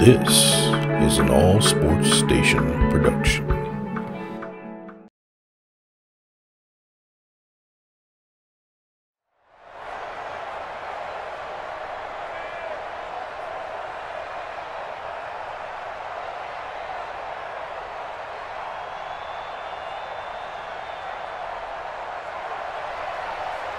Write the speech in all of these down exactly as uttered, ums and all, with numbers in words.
This is an All Sports Station production.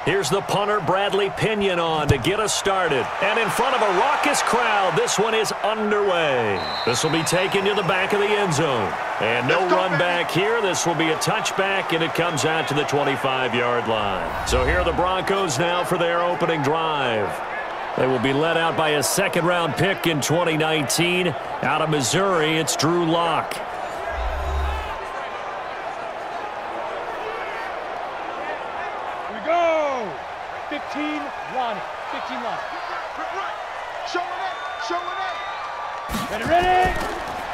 Here's the punter, Bradley Pinion, on to get us started. And in front of a raucous crowd, this one is underway. This will be taken to the back of the end zone. And no run back here. This will be a touchback, and it comes out to the twenty-five yard line. So here are the Broncos now for their opening drive. They will be led out by a second round pick in twenty nineteen. Out of Missouri, it's Drew Lock.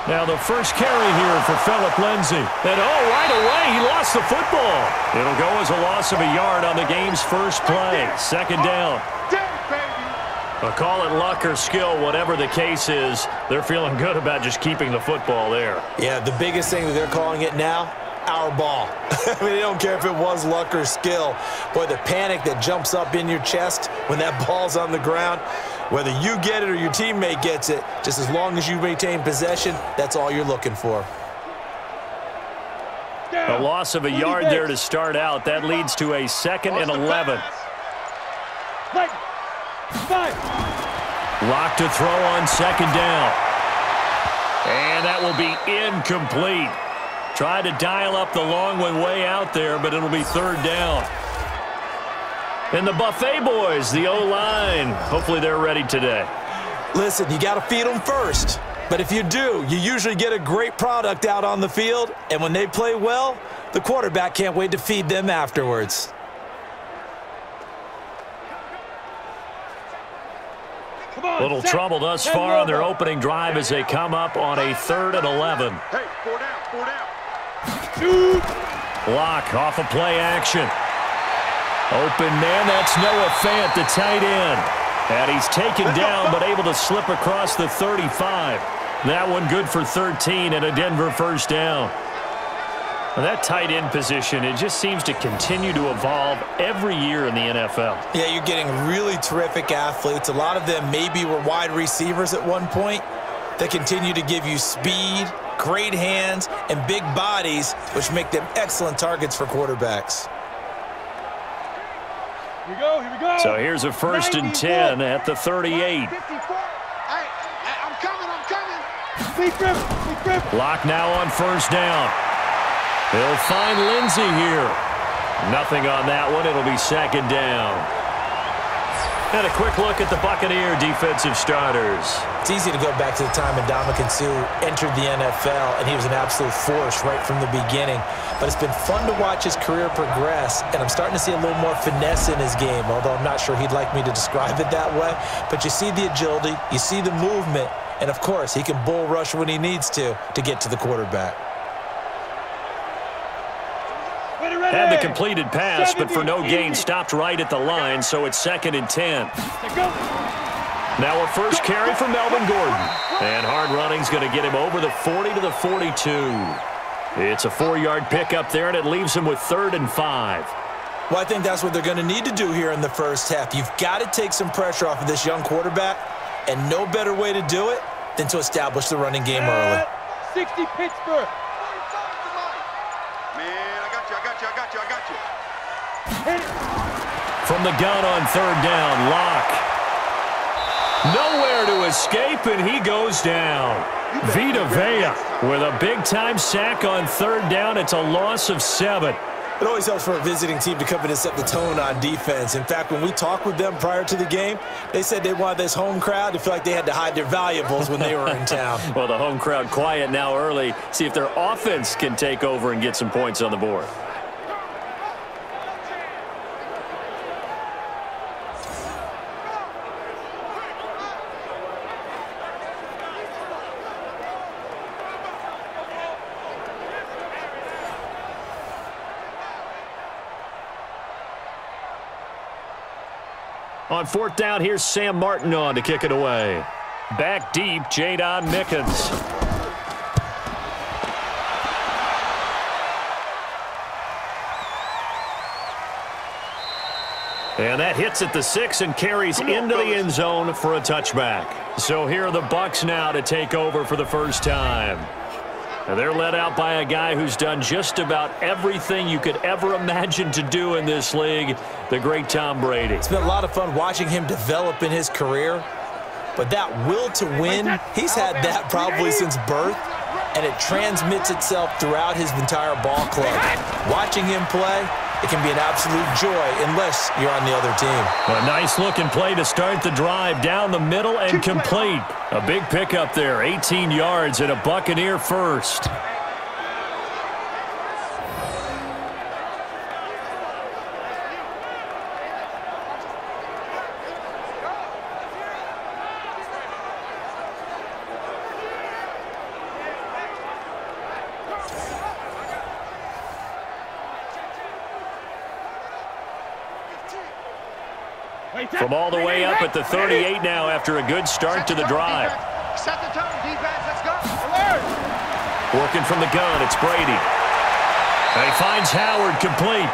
Now the first carry here for Philip Lindsay. And oh, right away, he lost the football. It'll go as a loss of a yard on the game's first play. Second down. But call it luck or skill, whatever the case is, they're feeling good about just keeping the football there. Yeah, the biggest thing that they're calling it now, our ball. I mean, they don't care if it was luck or skill. Boy, the panic that jumps up in your chest when that ball's on the ground, whether you get it or your teammate gets it, just as long as you maintain possession, that's all you're looking for. A loss of a yard there to start out. That leads to a second and eleven. Lock to throw on second down. And that will be incomplete. Tried to dial up the long one way out there, but it'll be third down. And the Buffet Boys, the O line, hopefully they're ready today. Listen, you got to feed them first. But if you do, you usually get a great product out on the field. And when they play well, the quarterback can't wait to feed them afterwards. A little trouble thus far on their opening drive as they come up on a third and eleven. Hey, four down, four down. Lock off a of play action. Open man, that's Noah Fant, the tight end. And he's taken down but able to slip across the thirty-five. That one good for thirteen and a Denver first down. Now that tight end position, it just seems to continue to evolve every year in the N F L. Yeah, you're getting really terrific athletes. A lot of them maybe were wide receivers at one point. They continue to give you speed, great hands, and big bodies, which make them excellent targets for quarterbacks. Here we go, here we go. So here's a first and ten at the thirty-eight. I'm coming, I'm coming. Lock now on first down. They'll find Lindsay here. Nothing on that one. It'll be second down. And a quick look at the Buccaneer defensive starters. It's easy to go back to the time Ndamukong Suh entered the N F L, and he was an absolute force right from the beginning. But it's been fun to watch his career progress, and I'm starting to see a little more finesse in his game, although I'm not sure he'd like me to describe it that way. But you see the agility, you see the movement, and, of course, he can bull rush when he needs to to get to the quarterback. Had the completed pass, but for no gain, stopped right at the line, so it's second and ten. Now a first carry for Melvin Gordon. And hard running's going to get him over the forty to the forty-two. It's a four yard pickup there, and it leaves him with third and five. Well, I think that's what they're going to need to do here in the first half. You've got to take some pressure off of this young quarterback, and no better way to do it than to establish the running game early. sixty Pittsburgh. From the gun on third down, Lock. Nowhere to escape, and he goes down. Vita Vea with a big-time sack on third down. It's a loss of seven. It always helps for a visiting team to come in and set the tone on defense. In fact, when we talked with them prior to the game, they said they wanted this home crowd to feel like they had to hide their valuables when they were in town. Well, the home crowd quiet now early. See if their offense can take over and get some points on the board. On fourth down, here's Sam Martin on to kick it away. Back deep, Jadon Mickens. And that hits at the six and carries into the end zone for a touchback. So here are the Bucs now to take over for the first time. Now they're led out by a guy who's done just about everything you could ever imagine to do in this league, the great Tom Brady. It's been a lot of fun watching him develop in his career, but that will to win, he's had that probably since birth, and it transmits itself throughout his entire ball club. Watching him play, it can be an absolute joy unless you're on the other team. Well, a nice look and play to start the drive down the middle and complete. A big pickup there, eighteen yards and a Buccaneer first. From all the way up at the thirty-eight now after a good start to the drive. Set the tone, defense, let's go. Alert! Working from the gun, it's Brady. And he finds Howard complete.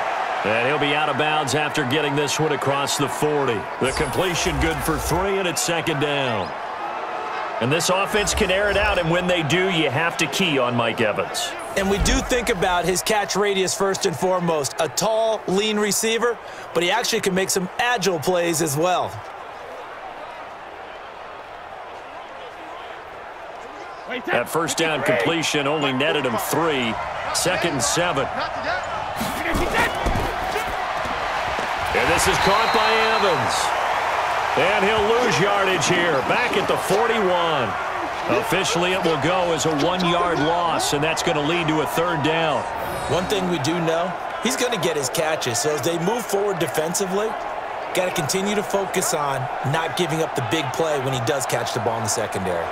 And he'll be out of bounds after getting this one across the forty. The completion good for three, and it's second down. And this offense can air it out, and when they do, you have to key on Mike Evans. And we do think about his catch radius first and foremost. A tall, lean receiver, but he actually can make some agile plays as well. That first down completion only netted him three. Second and seven. And this is caught by Evans. And he'll lose yardage here, back at the forty-one. Officially, it will go as a one-yard loss, and that's going to lead to a third down. One thing we do know, he's going to get his catches. So as they move forward defensively, got to continue to focus on not giving up the big play when he does catch the ball in the secondary.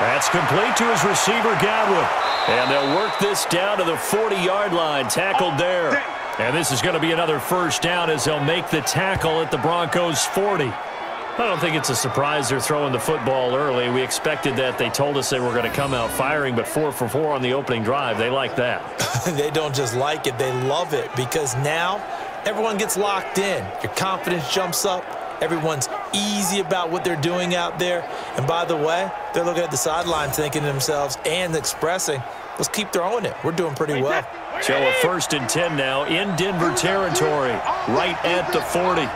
That's complete to his receiver, Godwin. And they'll work this down to the forty-yard line. Tackled there. And this is going to be another first down as they'll make the tackle at the Broncos' forty. I don't think it's a surprise they're throwing the football early. We expected that. They told us they were going to come out firing, but four for four on the opening drive. They like that. They don't just like it. They love it because now everyone gets locked in. Your confidence jumps up. Everyone's easy about what they're doing out there. And by the way, they're looking at the sideline thinking to themselves and expressing, let's keep throwing it. We're doing pretty well. So a first and ten now in Denver territory, right at the forty.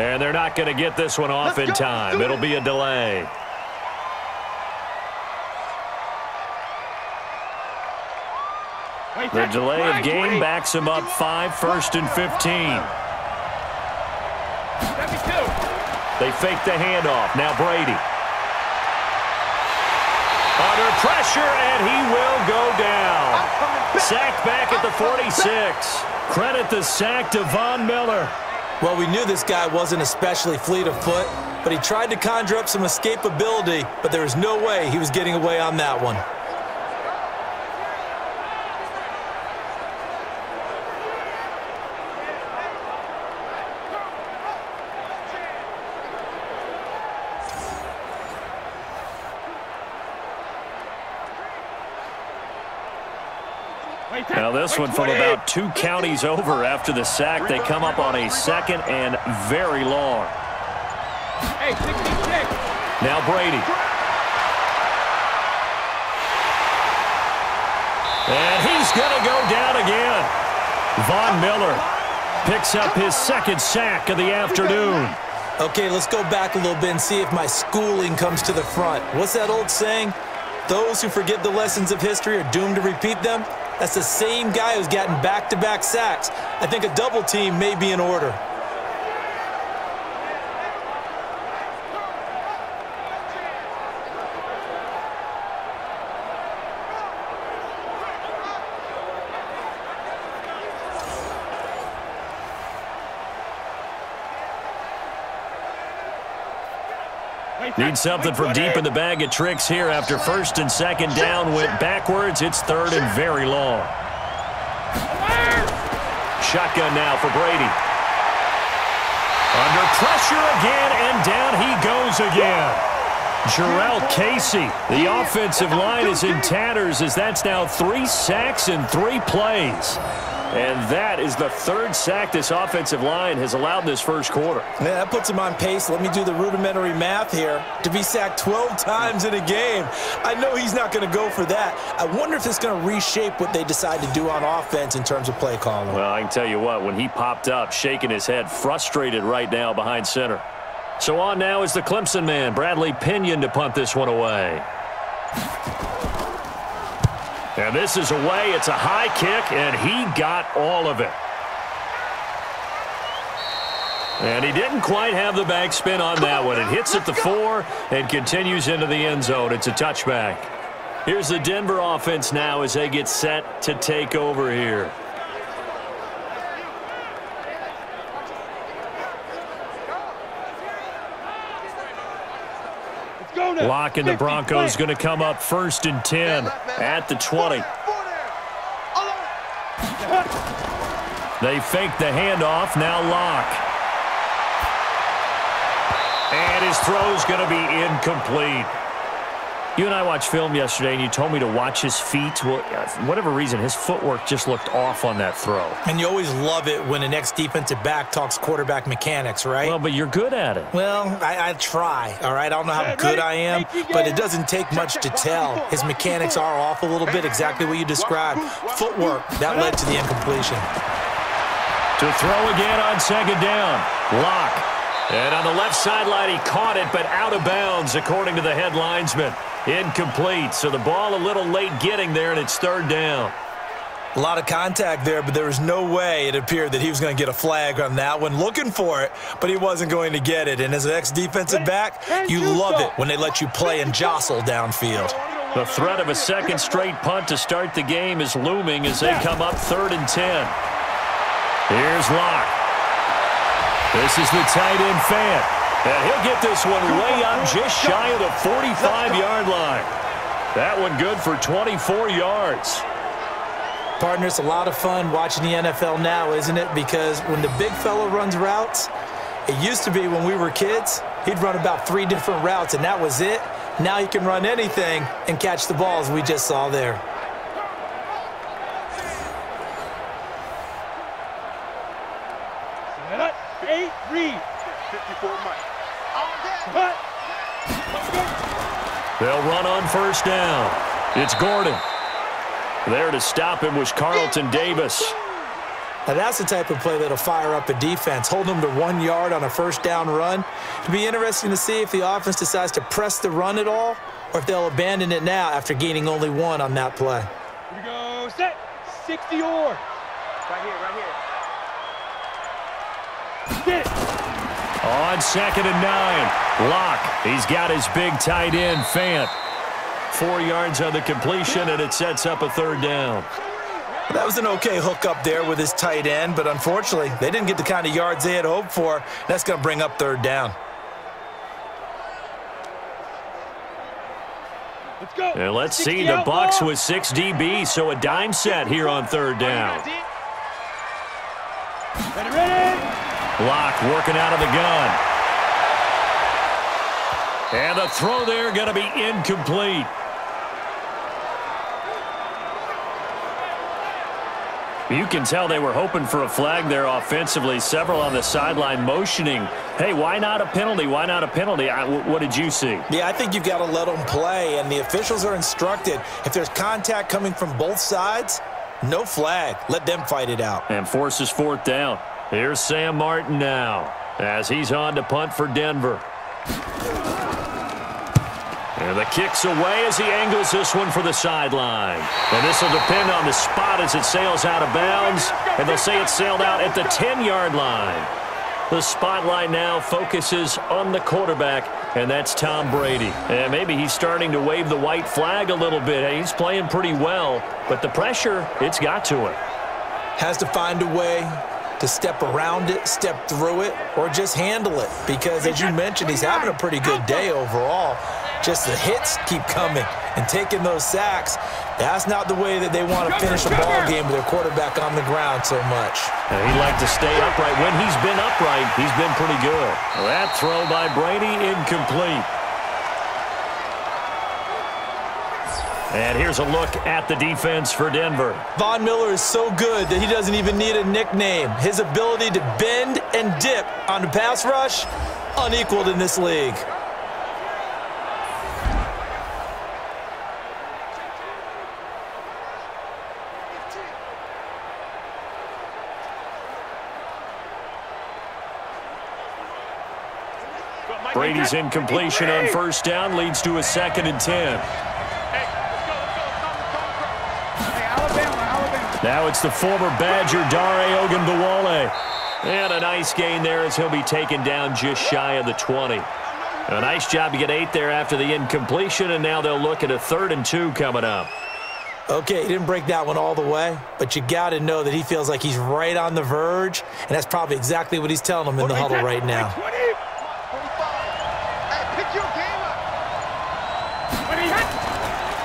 And they're not going to get this one off in time. It'll be a delay. The delay of game backs him up five, first and fifteen. They fake the handoff. Now Brady. Under pressure, and he will go down. Sacked back at the forty-six. Credit the sack to Von Miller. Well, we knew this guy wasn't especially fleet of foot, but he tried to conjure up some escapability, but there was no way he was getting away on that one. Now this one from about two counties over after the sack. They come up on a second and very long. Now Brady. And he's going to go down again. Von Miller picks up his second sack of the afternoon. Okay, let's go back a little bit and see if my schooling comes to the front. What's that old saying? Those who forget the lessons of history are doomed to repeat them. That's the same guy who's gotten back-to-back sacks. I think a double team may be in order. Need something from deep in the bag of tricks here after first and second down went backwards. It's third and very long. Shotgun now for Brady. Under pressure again, and down he goes again. Jurrell Casey. The offensive line is in tatters as that's now three sacks in three plays. And that is the third sack this offensive line has allowed in this first quarter. Yeah, that puts him on pace. Let me do the rudimentary math here. To be sacked twelve times in a game, I know he's not going to go for that. I wonder if it's going to reshape what they decide to do on offense in terms of play calling. Well, I can tell you what, when he popped up, shaking his head, frustrated right now behind center. So on now is the Clemson man, Bradley Pinion, to punt this one away. And this is away. It's a high kick, and he got all of it. And he didn't quite have the backspin on that one. It hits at the four and continues into the end zone. It's a touchback. Here's the Denver offense now as they get set to take over here. Lock and the Broncos going to come up first and ten at the twenty. They fake the handoff. Now Lock. And his throw's going to be incomplete. You and I watched film yesterday, and you told me to watch his feet. Well, for whatever reason, his footwork just looked off on that throw. And you always love it when an ex-defensive back talks quarterback mechanics, right? Well, but you're good at it. Well, I, I try, all right? I don't know how good I am, but it doesn't take much to tell. His mechanics are off a little bit, exactly what you described. Footwork, that led to the incompletion. To throw again on second down, Lock. And on the left sideline, he caught it, but out of bounds, according to the head linesman. Incomplete, so the ball a little late getting there, and it's third down. A lot of contact there, but there was no way it appeared that he was going to get a flag on that one. Looking for it, but he wasn't going to get it. And as an ex-defensive back, you love it when they let you play and jostle downfield. The threat of a second straight punt to start the game is looming as they come up third and ten. Here's Lock. This is the tight end Fant. And he'll get this one way up just shy of the forty-five yard line. That one good for twenty-four yards. Partner, it's a lot of fun watching the N F L now, isn't it? Because when the big fella runs routes, it used to be when we were kids, he'd run about three different routes, and that was it. Now he can run anything and catch the balls we just saw there. They'll run on first down. It's Gordon. There to stop him was Carlton Davis. Now that's the type of play that'll fire up a defense. Hold them to one yard on a first down run. It'll be interesting to see if the offense decides to press the run at all, or if they'll abandon it now after gaining only one on that play. Here we go, set, sixty or. Right here, right here. Get it. On second and nine. Lock, he's got his big tight end, Fant. Four yards on the completion, and it sets up a third down. That was an okay hook up there with his tight end, but unfortunately, they didn't get the kind of yards they had hoped for. That's going to bring up third down. Let's go. And let's see the Bucs with six D B, so a dime set here on third down. Ready, ready. Lock working out of the gun. And the throw there going to be incomplete. You can tell they were hoping for a flag there offensively. Several on the sideline motioning, hey, why not a penalty? Why not a penalty? I, what did you see? Yeah, I think you've got to let them play, and the officials are instructed. If there's contact coming from both sides, no flag. Let them fight it out. And forces fourth down. Here's Sam Martin now. as he's on to punt for Denver. And the kick's away as he angles this one for the sideline. And this will depend on the spot as it sails out of bounds. And they'll say it sailed out at the ten-yard line. The spotlight now focuses on the quarterback, and that's Tom Brady. And maybe he's starting to wave the white flag a little bit. He's playing pretty well, but the pressure, it's got to him. Has to find a way to step around it, step through it, or just handle it. Because, as you mentioned, he's having a pretty good day overall. Just the hits keep coming and taking those sacks. That's not the way that they want to finish a ball game with their quarterback on the ground so much. Now, he'd like to stay upright. When he's been upright, he's been pretty good. Well, that throw by Brady, incomplete. And here's a look at the defense for Denver. Von Miller is so good that he doesn't even need a nickname. His ability to bend and dip on the pass rush, unequaled in this league. Brady's incompletion on first down leads to a second and ten. Now it's the former Badger, Dare Ogunbowale. And a nice gain there as he'll be taken down just shy of the twenty. A nice job to get eight there after the incompletion, and now they'll look at a third and two coming up. Okay, he didn't break that one all the way, but you got to know that he feels like he's right on the verge, and that's probably exactly what he's telling them in the huddle right now.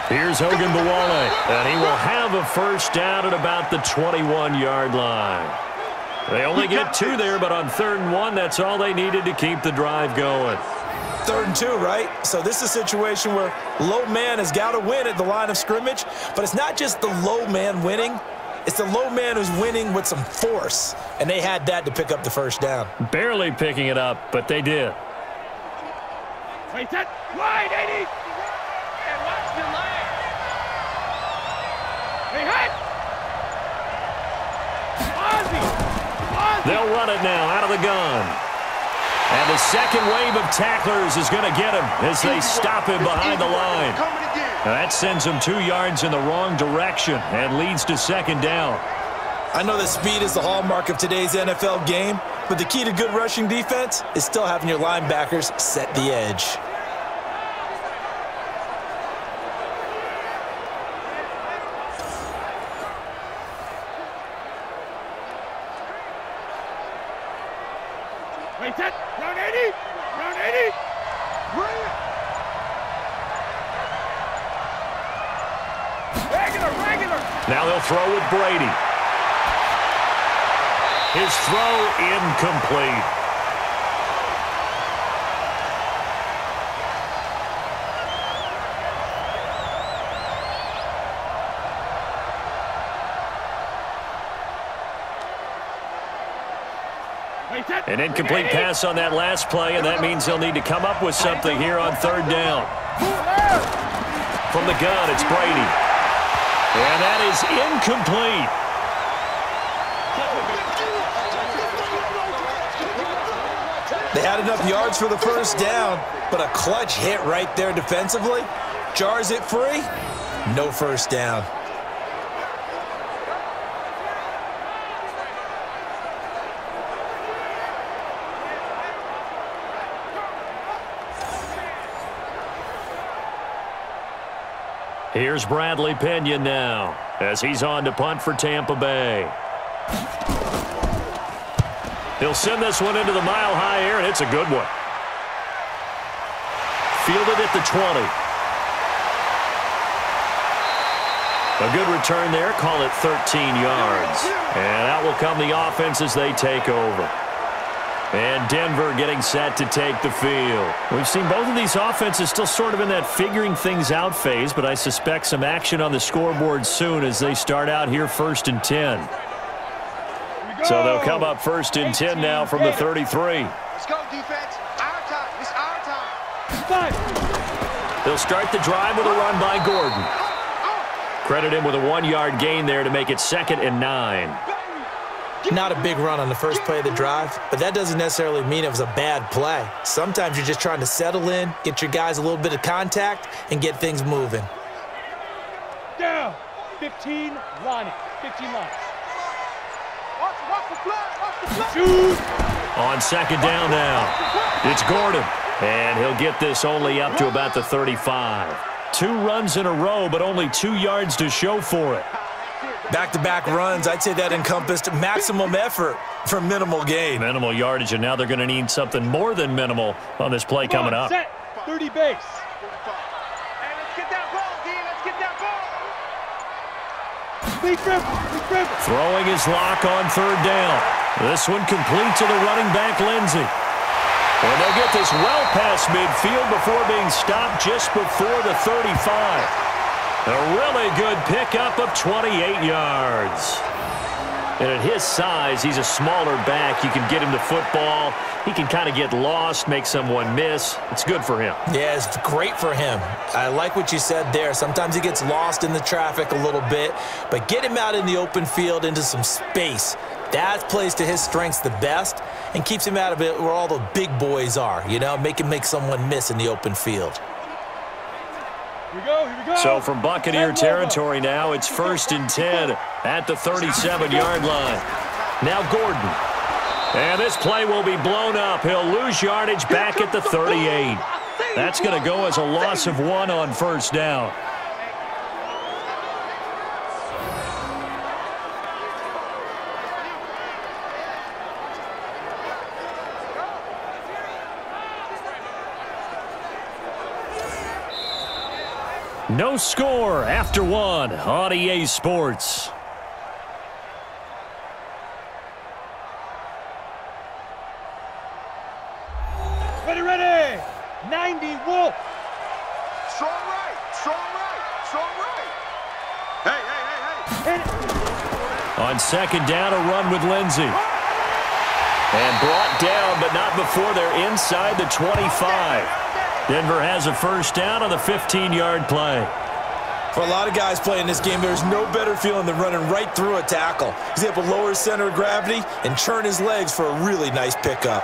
Here's Ogunbowale, and he will have a first down at about the twenty-one-yard line. They only get two there, but on third and one, that's all they needed to keep the drive going. Third and two, right? So this is a situation where low man has got to win at the line of scrimmage, but it's not just the low man winning. It's the low man who's winning with some force, and they had that to pick up the first down. Barely picking it up, but they did. Wait, that wide, eighty. And watch the line. They'll run it now out of the gun. And the second wave of tacklers is going to get him as they stop him behind the line. Now that sends him two yards in the wrong direction and leads to second down. I know that speed is the hallmark of today's N F L game, but the key to good rushing defense is still having your linebackers set the edge. Now they'll throw with Brady. His throw incomplete. An incomplete pass on that last play, and that means they'll need to come up with something here on third down. From the gun, it's Brady. And that is incomplete. They had enough yards for the first down, but a clutch hit right there defensively. Jars it free. No first down. Here's Bradley Pinion now as he's on to punt for Tampa Bay. He'll send this one into the mile-high air, and it's a good one. Fielded at the twenty. A good return there. Call it thirteen yards. And out will come the offense as they take over. And Denver getting set to take the field. We've seen both of these offenses still sort of in that figuring things out phase, but I suspect some action on the scoreboard soon as they start out here first and ten. So they'll come up first and ten now from the thirty-three. Let's go, defense. Our time. It's our time. They'll start the drive with a run by Gordon. Credit him with a one-yard gain there to make it second and nine. Not a big run on the first play of the drive, but that doesn't necessarily mean it was a bad play. Sometimes you're just trying to settle in, get your guys a little bit of contact, and get things moving. Down. fifteen, line it. fifteen line. Watch, watch the play. Watch the play. Shoot. On second down now, it's Gordon. And he'll get this only up to about the thirty-five. Two runs in a row, but only two yards to show for it. Back-to-back runs, I'd say that encompassed maximum effort for minimal gain. Minimal yardage, and now they're going to need something more than minimal on this play Come coming on, up. Set, thirty base. And let's get that ball, D. Let's get that ball. Lead rip, lead rip. Throwing his Lock on third down. This one complete to the running back, Lindsay. And they'll get this well past midfield before being stopped just before the thirty-five. A really good pickup of twenty-eight yards. And at his size, he's a smaller back. You can get him the football. He can kind of get lost, make someone miss. It's good for him. Yeah, it's great for him. I like what you said there. Sometimes he gets lost in the traffic a little bit, but get him out in the open field into some space. That plays to his strengths the best and keeps him out of it where all the big boys are. You know, make him make someone miss in the open field. Here we go, here we go. So from Buccaneer territory now, it's first and ten at the thirty-seven yard line. Now Gordon. And this play will be blown up. He'll lose yardage back at the thirty-eight. That's going to go as a loss of one on first down. No score after one on E A Sports. Ready, ready. ninety Wolf. Strong right, strong right, strong right. Hey, hey, hey, hey. On second down, a run with Lindsay. And brought down, but not before they're inside the twenty-five. Denver has a first down on the fifteen yard play. For a lot of guys playing this game, there's no better feeling than running right through a tackle. He's able to lower his center of gravity and churn his legs for a really nice pickup.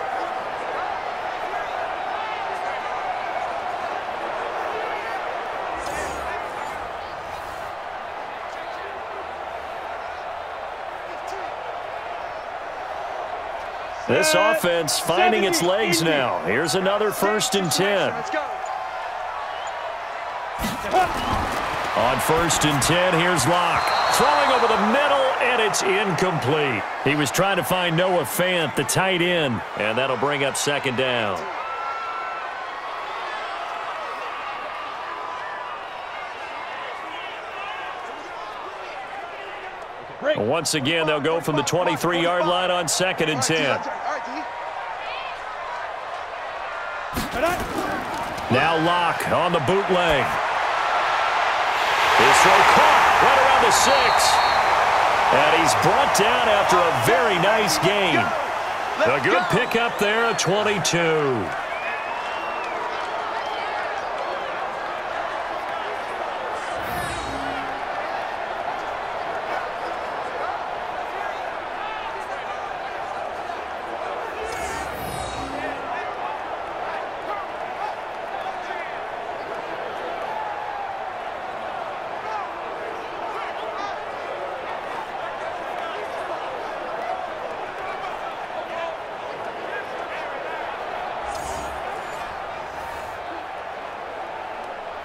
This offense finding its legs now. Here's another first and ten. On first and ten, here's Lock. Throwing over the middle, and it's incomplete. He was trying to find Noah Fant, the tight end, and that'll bring up second down. Once again, they'll go from the twenty-three yard line on second and ten. Now Lock on the bootleg. His throw caught right around the six. And he's brought down after a very nice gain. A good pickup there at twenty-two.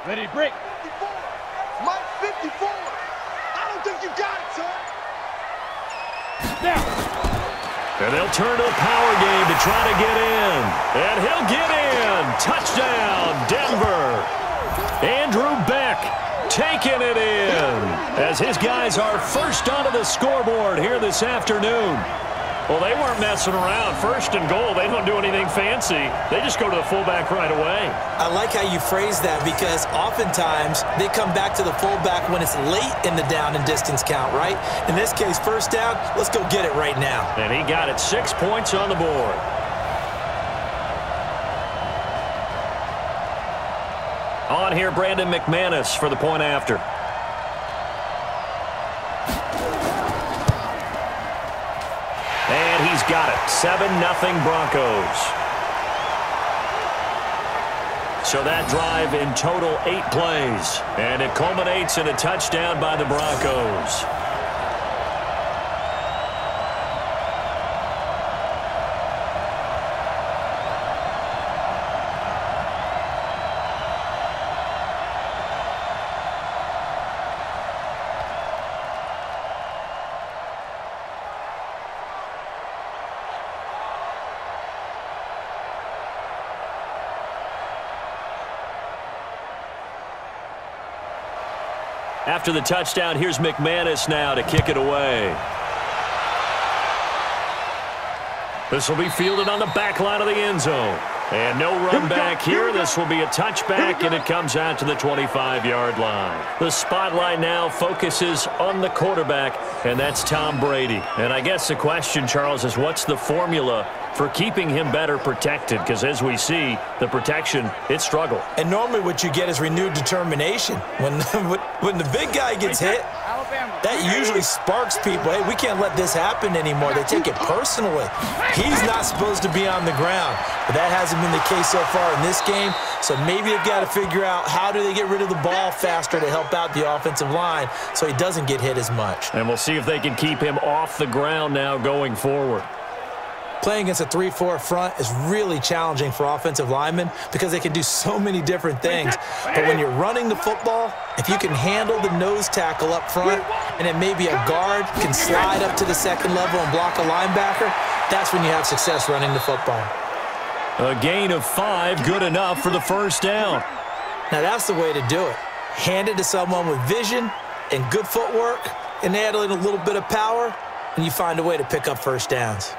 Ready to break. fifty-four. Mike, fifty-four. I don't think you got it, son. Now. And they'll turn to a power game to try to get in. And he'll get in. Touchdown, Denver. Andrew Beck taking it in as his guys are first onto the scoreboard here this afternoon. Well, they weren't messing around. First and goal, they don't do anything fancy. They just go to the fullback right away. I like how you phrase that because oftentimes they come back to the fullback when it's late in the down and distance count, right? In this case, first down, let's go get it right now. And he got it. Six points on the board. On here, Brandon McManus for the point after. got it. seven nothing Broncos. So that drive in total eight plays. And it culminates in a touchdown by the Broncos. After the touchdown, here's McManus now to kick it away. This will be fielded on the back line of the end zone. And no run back here. This will be a touchback, and it comes out to the twenty-five yard line. The spotlight now focuses on the quarterback, and that's Tom Brady. And I guess the question, Charles, is what's the formula for keeping him better protected? Because as we see, the protection, it struggled. And normally what you get is renewed determination. When the, when the big guy gets hit, that usually sparks people. Hey, we can't let this happen anymore. They take it personally. He's not supposed to be on the ground, but that hasn't been the case so far in this game. So maybe they've got to figure out how do they get rid of the ball faster to help out the offensive line so he doesn't get hit as much. And we'll see if they can keep him off the ground now going forward. Playing against a three four front is really challenging for offensive linemen because they can do so many different things. But when you're running the football, if you can handle the nose tackle up front, and then maybe a guard can slide up to the second level and block a linebacker, that's when you have success running the football. A gain of five, good enough for the first down. Now that's the way to do it. Hand it to someone with vision and good footwork, and add in a little bit of power, and you find a way to pick up first downs.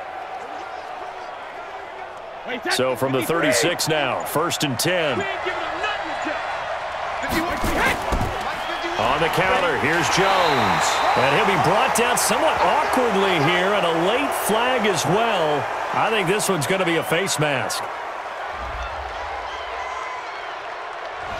So from the thirty-six now, first and ten. On the counter, here's Jones. And he'll be brought down somewhat awkwardly here, and a late flag as well. I think this one's going to be a face mask.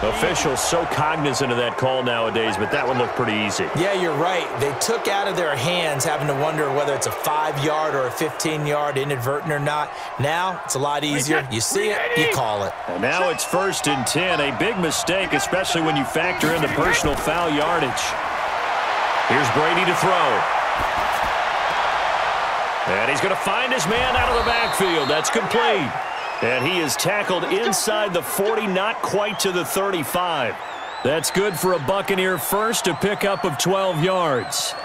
Officials so cognizant of that call nowadays, but that one looked pretty easy. Yeah, you're right. They took out of their hands having to wonder whether it's a five yard or a fifteen yard inadvertent or not. Now it's a lot easier. You see it, you call it. And now it's first and ten. A big mistake, especially when you factor in the personal foul yardage. Here's Brady to throw. And he's going to find his man out of the backfield. That's complete. And he is tackled inside the forty, not quite to the thirty-five. That's good for a Buccaneer first, a pickup of twelve yards.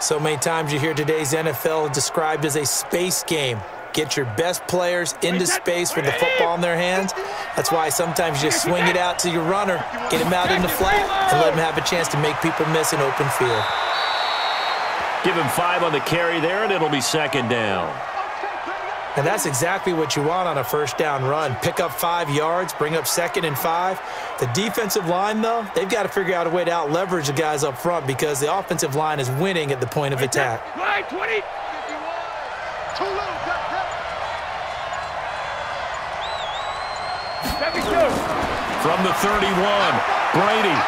So many times you hear today's N F L described as a space game. Get your best players into space with the football in their hands. That's why sometimes you just swing it out to your runner, get him out in the flat, and let him have a chance to make people miss an open field. Give him five on the carry there, and it'll be second down. And that's exactly what you want on a first down run. Pick up five yards, bring up second and five. The defensive line, though, they've got to figure out a way to out-leverage the guys up front because the offensive line is winning at the point of attack. From the thirty-one, Brady.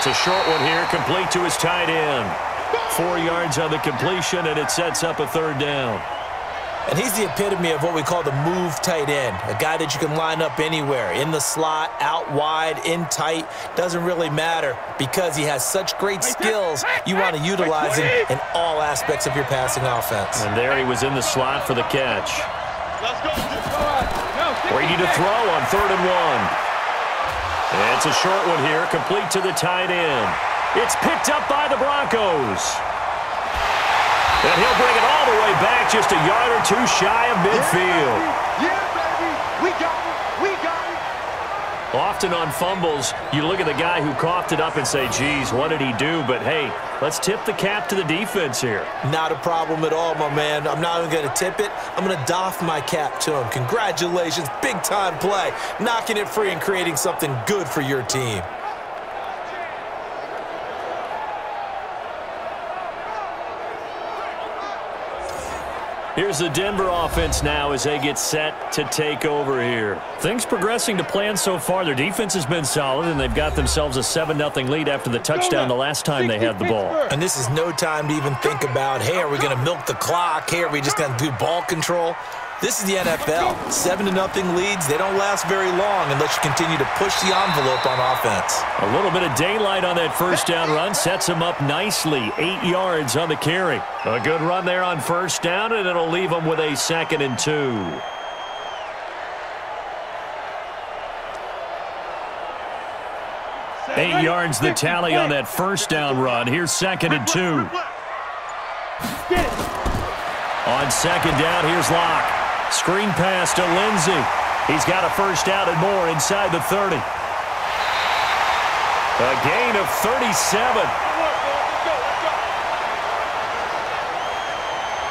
It's a short one here, complete to his tight end. Four yards on the completion, and it sets up a third down. And he's the epitome of what we call the move tight end, a guy that you can line up anywhere, in the slot, out wide, in tight, doesn't really matter because he has such great skills. You want to utilize him in all aspects of your passing offense. And there he was in the slot for the catch. Brady to throw on third and one. And it's a short one here, complete to the tight end. It's picked up by the Broncos. And he'll bring it all the way back, just a yard or two shy of midfield. Yeah, baby. Yeah, baby. We got it. We got it. Often on fumbles, you look at the guy who coughed it up and say, geez, what did he do? But, hey, let's tip the cap to the defense here. Not a problem at all, my man. I'm not even going to tip it. I'm going to doff my cap to him. Congratulations. Big-time play. Knocking it free and creating something good for your team. Here's the Denver offense now as they get set to take over here. Things progressing to plan so far. Their defense has been solid, and they've got themselves a seven nothing lead after the touchdown the last time they had the ball. And this is no time to even think about, hey, are we going to milk the clock? Hey, are we just going to do ball control? This is the N F L. Seven to nothing leads, they don't last very long unless you continue to push the envelope on offense. A little bit of daylight on that first down run sets him up nicely. Eight yards on the carry. A good run there on first down, and it'll leave him with a second and two. Eight yards the tally on that first down run. Here's second and two. On second down, here's Lock. Screen pass to Lindsay. He's got a first down and more inside the thirty. A gain of thirty-seven.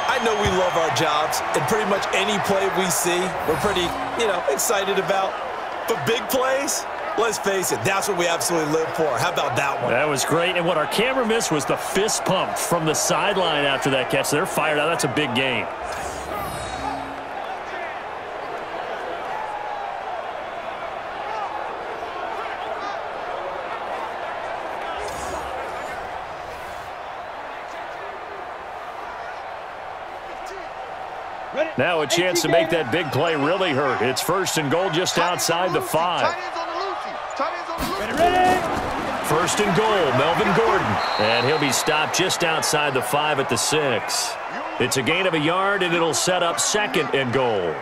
I know we love our jobs, and pretty much any play we see, we're pretty, you know, excited about. But big plays, let's face it, that's what we absolutely live for. How about that one? That was great. And what our camera missed was the fist pump from the sideline after that catch. They're fired up. That's a big gain. Now a chance to make that big play really hurt. It's first and goal just outside the five. First and goal, Melvin Gordon. And he'll be stopped just outside the five at the six. It's a gain of a yard, and it'll set up second and goal.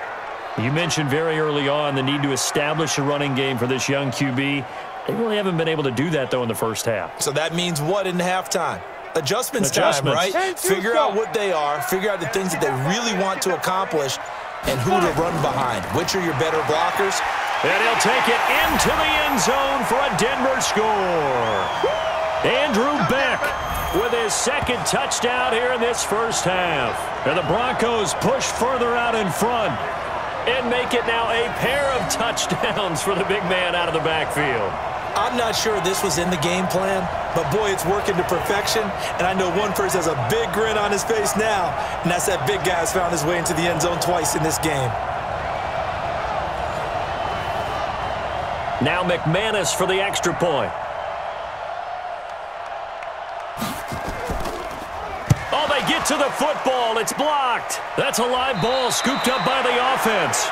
You mentioned very early on the need to establish a running game for this young Q B. They really haven't been able to do that, though, in the first half. So that means what in halftime? Adjustments, Adjustments time, right? Figure out what they are, figure out the things that they really want to accomplish, and who to run behind. Which are your better blockers? And he'll take it into the end zone for a Denver score. Andrew Beck with his second touchdown here in this first half. And the Broncos push further out in front and make it now a pair of touchdowns for the big man out of the backfield. I'm not sure this was in the game plan, but boy, it's working to perfection. And I know one person has a big grin on his face now, and that's that big guy has found his way into the end zone twice in this game. Now McManus for the extra point. Oh, they get to the football. It's blocked. That's a live ball scooped up by the offense.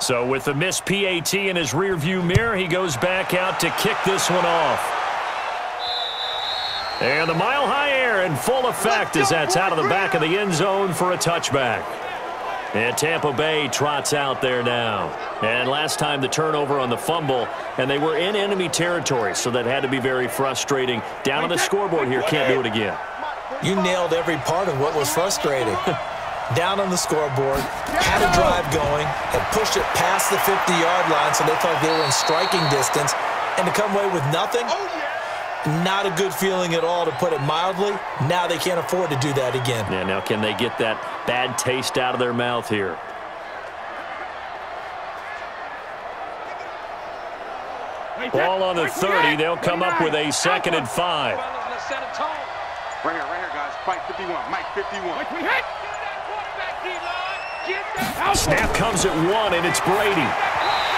So with the missed P A T in his rearview mirror, he goes back out to kick this one off. And the mile high air in full effect as that's out of the back of the end zone for a touchback. And Tampa Bay trots out there now. And last time the turnover on the fumble, and they were in enemy territory, so that had to be very frustrating. Down on the scoreboard here, can't do it again. You nailed every part of what was frustrating. Down on the scoreboard, had a drive going, had pushed it past the fifty-yard line, so they thought they were in striking distance, and to come away with nothing, not a good feeling at all, to put it mildly. Now they can't afford to do that again. Yeah, now can they get that bad taste out of their mouth here? Ball on the thirty, they'll come up with a second and five. Right here, right here, guys. Mike fifty-one, Mike fifty-one. We hit! Snap comes at one, and it's Brady.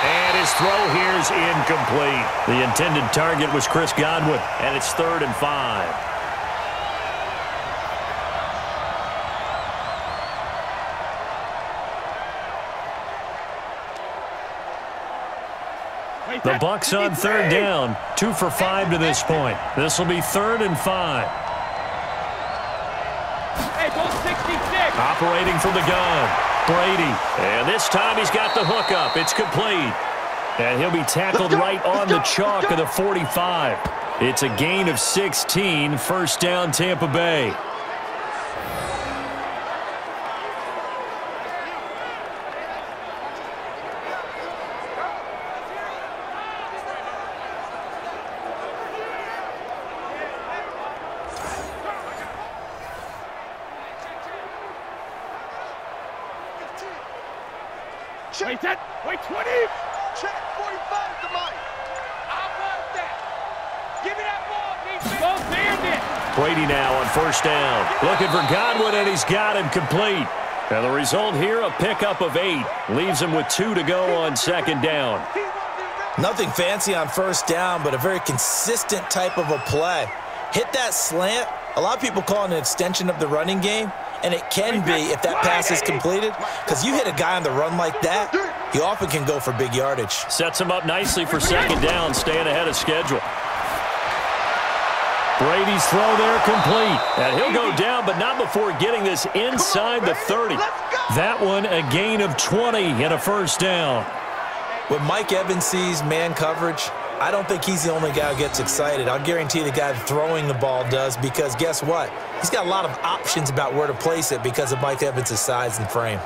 And his throw here's incomplete. The intended target was Chris Godwin, and it's third and five. The Bucks on third down, two for five to this point. This will be third and five. Operating from the gun, Brady. And this time he's got the hookup. It's complete. And he'll be tackled right on the chalk of the forty-five. It's a gain of sixteen, first down Tampa Bay. Wait ten, wait twenty. Check forty-five to Mike. I want that. Give me that ball, Pete. Go stand it. Brady now on first down. Looking for Godwin, and he's got him complete. And the result here, a pickup of eight. Leaves him with two to go on second down. Nothing fancy on first down, but a very consistent type of a play. Hit that slant. A lot of people call it an extension of the running game. And it can be if that pass is completed, because you hit a guy on the run like that, he often can go for big yardage. Sets him up nicely for second down, staying ahead of schedule. Brady's throw there complete. And he'll go down, but not before getting this inside the thirty. That one a gain of twenty and a first down. When Mike Evans sees man coverage, I don't think he's the only guy who gets excited. I'll guarantee the guy throwing the ball does, because guess what? He's got a lot of options about where to place it because of Mike Evans' size and frame.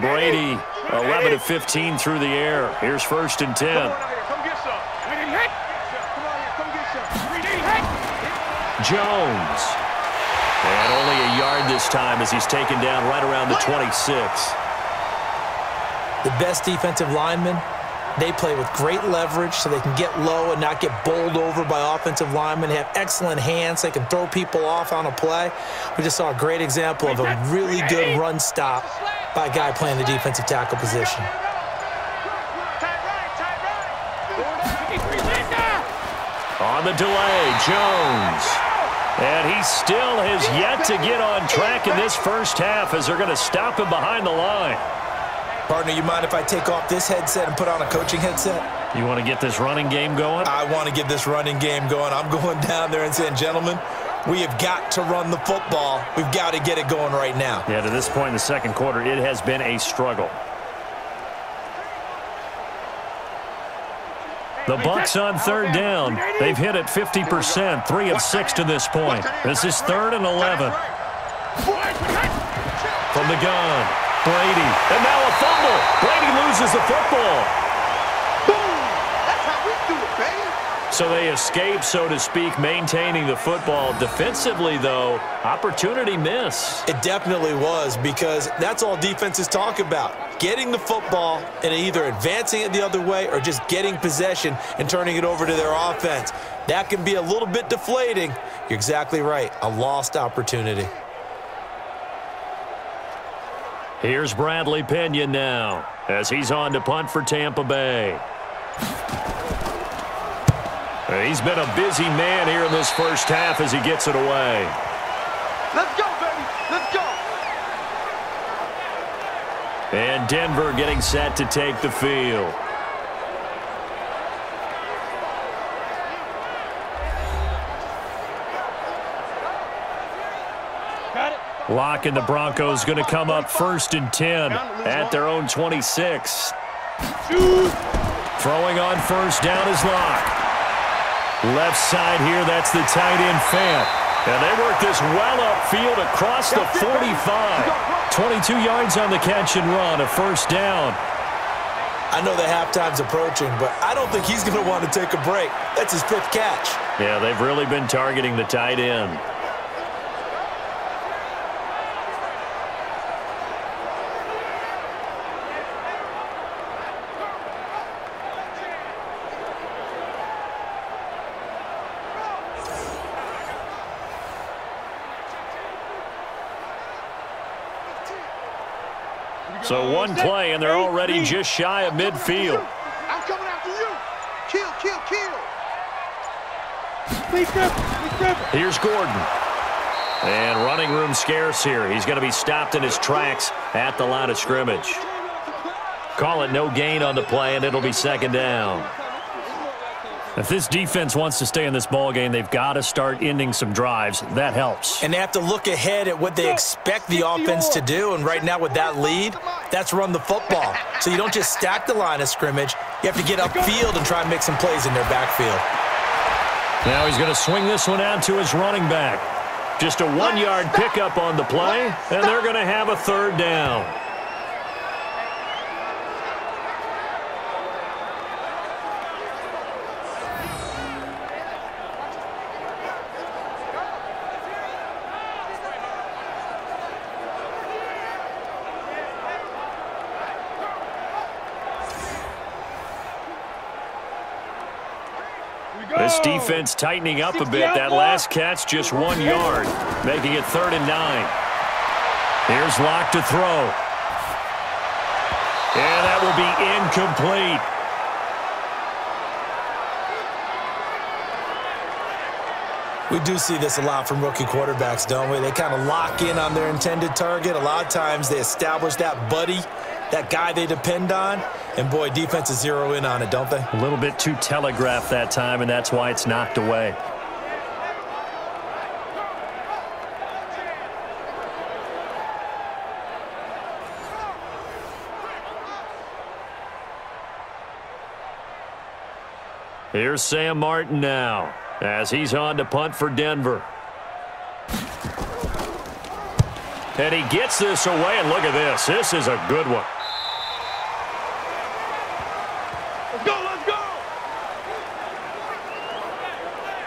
Brady, eleven to fifteen through the air. Here's first and ten. Jones. And only a yard this time as he's taken down right around the twenty-six. The best defensive linemen, they play with great leverage so they can get low and not get bowled over by offensive linemen. They have excellent hands. They can throw people off on a play. We just saw a great example of a really good run stop by a guy playing the defensive tackle position. On the delay, Jones. And he still has yet to get on track in this first half as they're going to stop him behind the line. Partner, you mind if I take off this headset and put on a coaching headset? You want to get this running game going? I want to get this running game going. I'm going down there and saying, gentlemen, we have got to run the football. We've got to get it going right now. Yeah, to this point in the second quarter, it has been a struggle. The Bucks on third down. They've hit it fifty percent, three of six to this point. This is third and eleven. From the gun, Brady. And now a fumble. Brady loses the football. Boom! That's how we do it, baby. So they escape, so to speak, maintaining the football. Defensively, though, opportunity miss. It definitely was, because that's all defenses talk about. Getting the football and either advancing it the other way or just getting possession and turning it over to their offense. That can be a little bit deflating. You're exactly right. A lost opportunity. Here's Bradley Pinion now as he's on to punt for Tampa Bay. He's been a busy man here in this first half as he gets it away. Let's go, baby. Let's go. And Denver getting set to take the field. Lock and the Broncos going to come up first and ten at their own twenty-six. Throwing on first down is Lock. Left side here, that's the tight end Fant. And they work this well upfield across the forty-five. twenty-two yards on the catch and run, a first down. I know the halftime's approaching, but I don't think he's going to want to take a break. That's his fifth catch. Yeah, they've really been targeting the tight end. So one play, and they're already just shy of midfield. I'm coming after you. Kill, kill, kill. Here's Gordon. And running room scarce here. He's going to be stopped in his tracks at the line of scrimmage. Call it no gain on the play, and it'll be second down. If this defense wants to stay in this ballgame, they've got to start ending some drives. That helps. And they have to look ahead at what they expect the offense to do. And right now with that lead, that's run the football. So you don't just stack the line of scrimmage. You have to get upfield and try and make some plays in their backfield. Now he's going to swing this one out to his running back. Just a one-yard pickup on the play, and they're going to have a third down. This defense tightening up a bit. That last catch just one yard, making it third and nine. Here's Lock to throw. And that will be incomplete. We do see this a lot from rookie quarterbacks, don't we? They kind of lock in on their intended target. A lot of times they establish that buddy, that guy they depend on, and boy, defenses zero in on it, don't they? A little bit too telegraphed that time, and that's why it's knocked away. Here's Sam Martin now, as he's on to punt for Denver. And he gets this away, and look at this. This is a good one.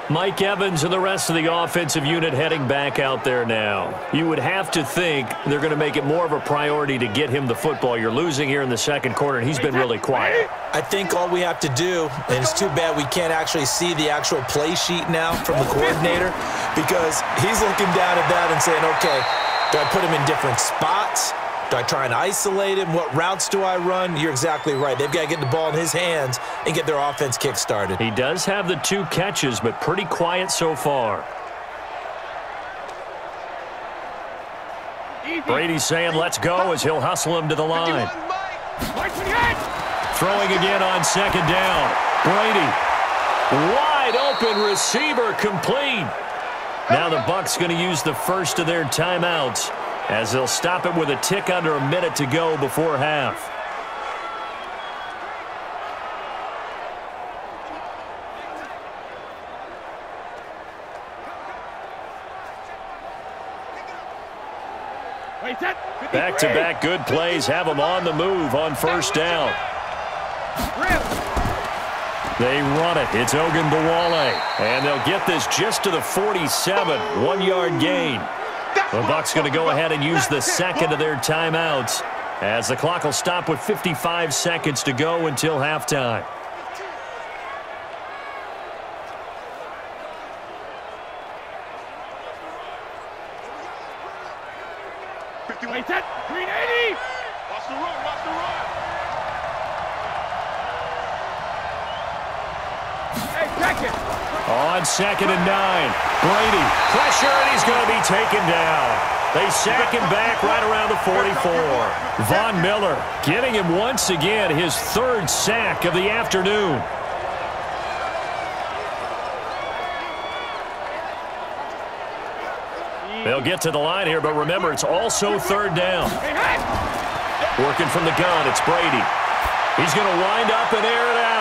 Mike Evans and the rest of the offensive unit heading back out there now. You would have to think they're going to make it more of a priority to get him the football. You're losing here in the second quarter, and he's been really quiet. I think all we have to do, and it's too bad we can't actually see the actual play sheet now from the coordinator, because he's looking down at that and saying, okay, do I put him in different spots? Do I try and isolate him? What routes do I run? You're exactly right. They've got to get the ball in his hands and get their offense kick-started. He does have the two catches, but pretty quiet so far. Brady's saying, let's go, as he'll hustle him to the line. Throwing again on second down. Brady, wide open receiver, complete. Now the Bucs going to use the first of their timeouts, as they'll stop it with a tick under a minute to go before half. Back-to-back good plays have them on the move on first down. They run it. It's Ogunbowale, and they'll get this just to the forty-seven. One-yard gain. The Bucs going to go ahead and use the second of their timeouts, as the clock will stop with fifty-five seconds to go until halftime. On second and nine, Brady, pressure, and he's going to be taken down. They sack him back right around the forty-four. Von Miller getting him once again, his third sack of the afternoon. They'll get to the line here, but remember, it's also third down. Working from the gun, it's Brady. He's going to wind up and air it out.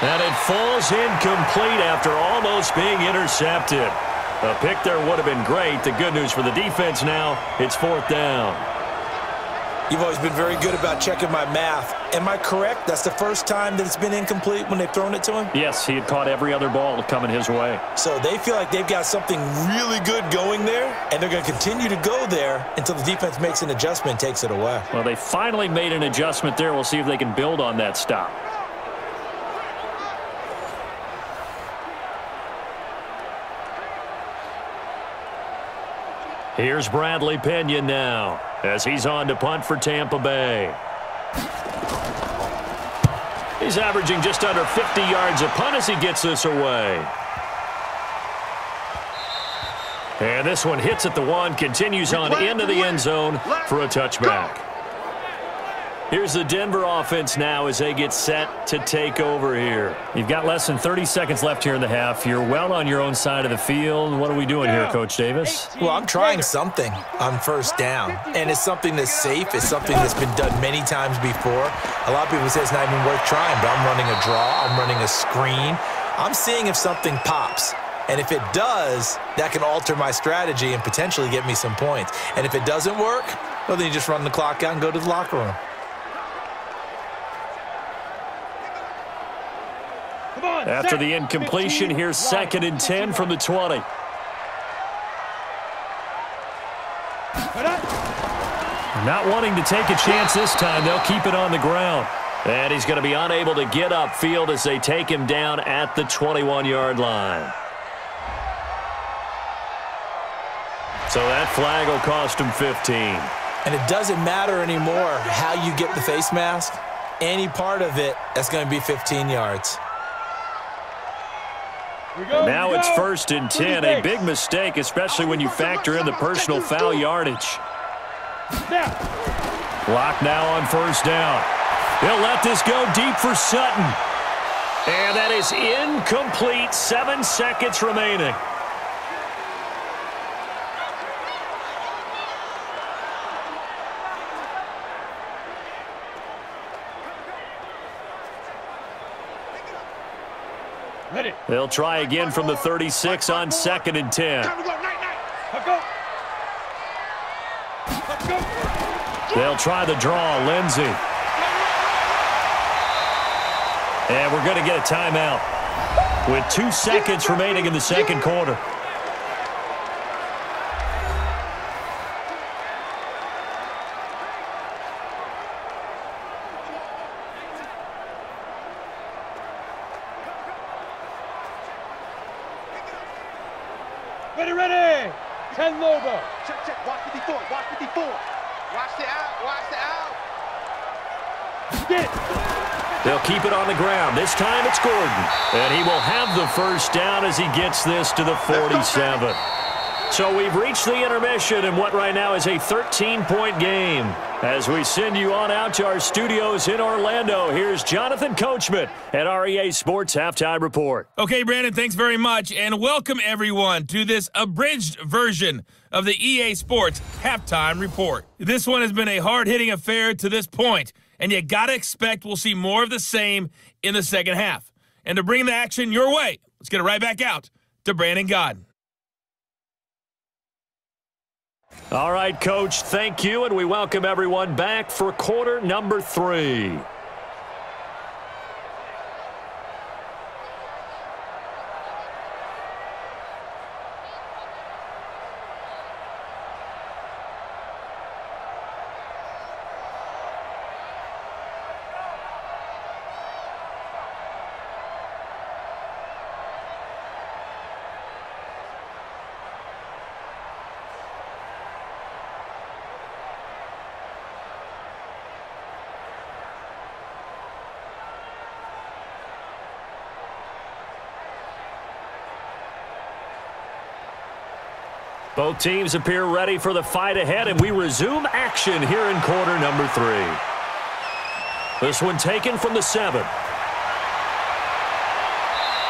And it falls incomplete after almost being intercepted. A pick there would have been great. The good news for the defense now, it's fourth down. You've always been very good about checking my math. Am I correct? That's the first time that it's been incomplete when they've thrown it to him? Yes, he had caught every other ball coming his way. So they feel like they've got something really good going there, and they're going to continue to go there until the defense makes an adjustment and takes it away. Well, they finally made an adjustment there. We'll see if they can build on that stop. Here's Bradley Pinion now, as he's on to punt for Tampa Bay. He's averaging just under fifty yards a punt as he gets this away. And this one hits at the one, continues on into the end zone for a touchback. Here's the Denver offense now as they get set to take over here. You've got less than thirty seconds left here in the half. You're well on your own side of the field. What are we doing here, Coach Davis? Well, I'm trying something on first down, and it's something that's safe. It's something that's been done many times before. A lot of people say it's not even worth trying, but I'm running a draw. I'm running a screen. I'm seeing if something pops. And if it does, that can alter my strategy and potentially get me some points. And if it doesn't work, well, then you just run the clock out and go to the locker room. After the incompletion, here's second and ten from the twenty. Not wanting to take a chance this time. They'll keep it on the ground. And he's going to be unable to get upfield as they take him down at the twenty-one yard line. So that flag will cost him fifteen. And it doesn't matter anymore how you get the face mask. Any part of it, that's going to be fifteen yards. Go, now it's first and ten. A big mistake, especially when you factor in the personal foul yardage. Lock now on first down. He'll let this go deep for Sutton. And that is incomplete. Seven seconds remaining. They'll try again from the thirty-six on second and ten. They'll try the draw, Lindsay. And we're going to get a timeout with two seconds remaining in the second quarter. Keep it on the ground. This time it's Gordon. And he will have the first down as he gets this to the forty-seven. So we've reached the intermission in what right now is a thirteen point game. As we send you on out to our studios in Orlando, here's Jonathan Coachman at R E A Sports Halftime Report. Okay, Brandon, thanks very much. And welcome, everyone, to this abridged version of the E A Sports Halftime Report. This one has been a hard-hitting affair to this point. And you got to expect we'll see more of the same in the second half. And to bring the action your way, let's get it right back out to Brandon Godden. All right, Coach, thank you, and we welcome everyone back for quarter number three. Both teams appear ready for the fight ahead, and we resume action here in quarter number three. This one taken from the seven.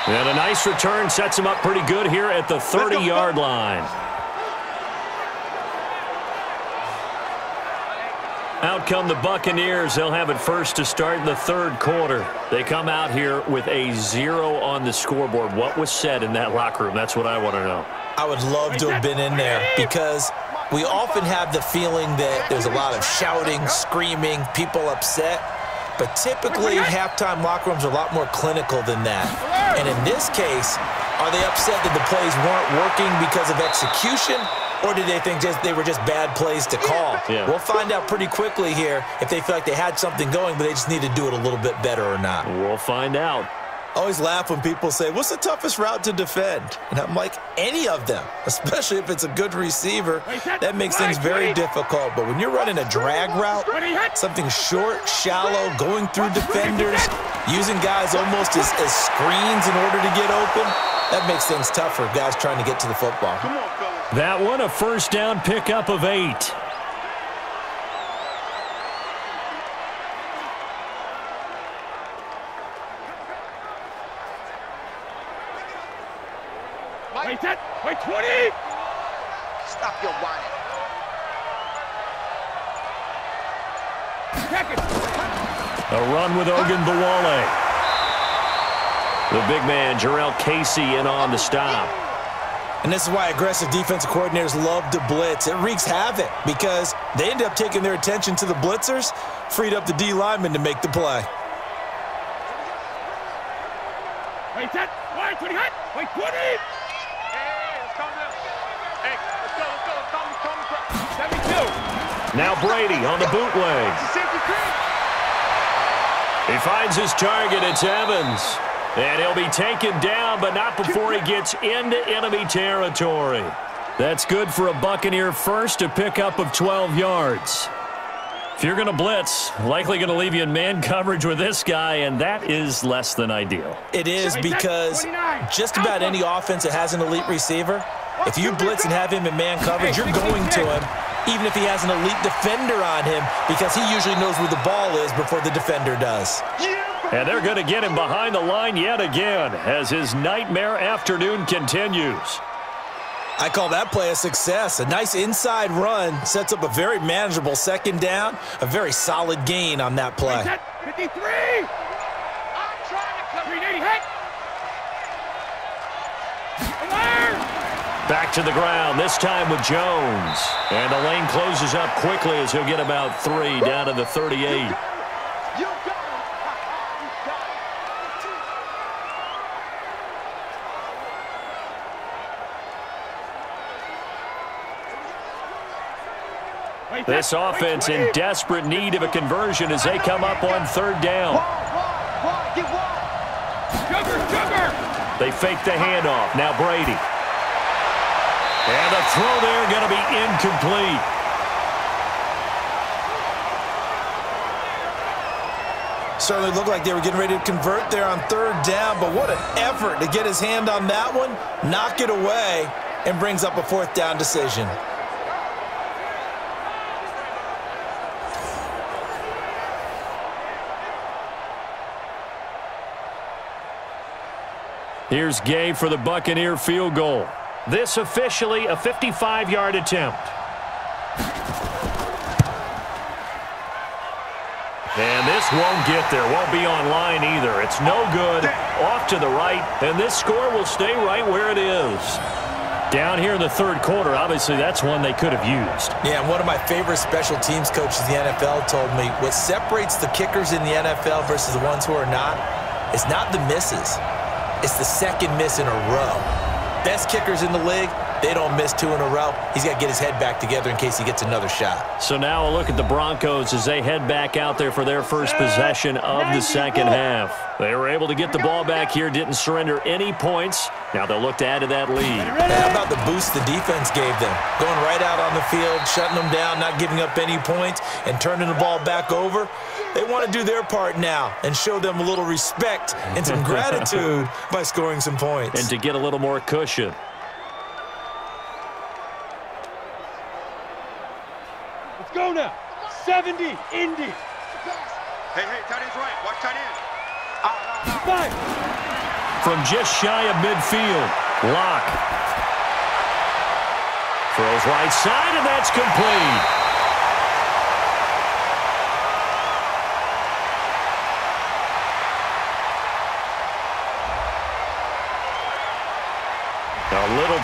And a nice return sets him up pretty good here at the thirty yard line. Out come the Buccaneers. They'll have it first to start the third quarter. They come out here with a zero on the scoreboard. What was said in that locker room? That's what I want to know. I would love to have been in there because we often have the feeling that there's a lot of shouting, screaming, people upset. But typically, halftime locker rooms are a lot more clinical than that. And in this case, are they upset that the plays weren't working because of execution? Or did they think just they were just bad plays to call? Yeah. We'll find out pretty quickly here if they feel like they had something going, but they just need to do it a little bit better or not. We'll find out. I always laugh when people say, what's the toughest route to defend? And I'm like, any of them, especially if it's a good receiver. That makes things very difficult. But when you're running a drag route, something short, shallow, going through defenders, using guys almost as, as screens in order to get open, that makes things tougher, guys trying to get to the football. Come on, fellas. That one, a first down pickup of eight. Wait ten, wait twenty. Stop your whining. Check it. A run with Ogunbowale. The big man, Jurrell Casey, in on the stop. And this is why aggressive defensive coordinators love to blitz. It wreaks havoc because they end up taking their attention to the blitzers, freed up the D linemen to make the play. Wait ten, wait twenty, wait twenty. Now Brady on the bootleg. He finds his target, it's Evans. And he'll be taken down, but not before he gets into enemy territory. That's good for a Buccaneer first, a pickup of twelve yards. If you're going to blitz, likely going to leave you in man coverage with this guy, and that is less than ideal. It is, because just about any offense that has an elite receiver, if you blitz and have him in man coverage, you're going to him. Even if he has an elite defender on him, because he usually knows where the ball is before the defender does. And they're going to get him behind the line yet again as his nightmare afternoon continues. I call that play a success. A nice inside run sets up a very manageable second down, a very solid gain on that play. fifty-three! I'm trying to cover eighty, hey! Back to the ground, this time with Jones. And the lane closes up quickly as he'll get about three down to the thirty-eight. You got it. You got it. You got it. Wait, this offense in desperate need of a conversion as they come up on third down. Cover, cover. They fake the handoff. Now Brady. And the throw there going to be incomplete. Certainly looked like they were getting ready to convert there on third down, but what an effort to get his hand on that one, knock it away, and brings up a fourth down decision. Here's Gay for the Buccaneer field goal. This officially a fifty-five yard attempt. And this won't get there. Won't be on line either. It's no good. Off to the right. And this score will stay right where it is. Down here in the third quarter, obviously that's one they could have used. Yeah, and one of my favorite special teams coaches in the N F L told me what separates the kickers in the N F L versus the ones who are not is not the misses. It's the second miss in a row. Best kickers in the league, they don't miss two in a row. He's got to get his head back together in case he gets another shot. So now a look at the Broncos as they head back out there for their first possession of the second half. They were able to get the ball back here, didn't surrender any points. Now they'll look to add to that lead. And how about the boost the defense gave them? Going right out on the field, shutting them down, not giving up any points, and turning the ball back over. They want to do their part now and show them a little respect and some gratitude by scoring some points. And to get a little more cushion. Let's go now. seventy, Indy. Hey, hey, tight end's right. Watch tight end. Ah, five. From just shy of midfield, Lock. Throws right side, and that's complete.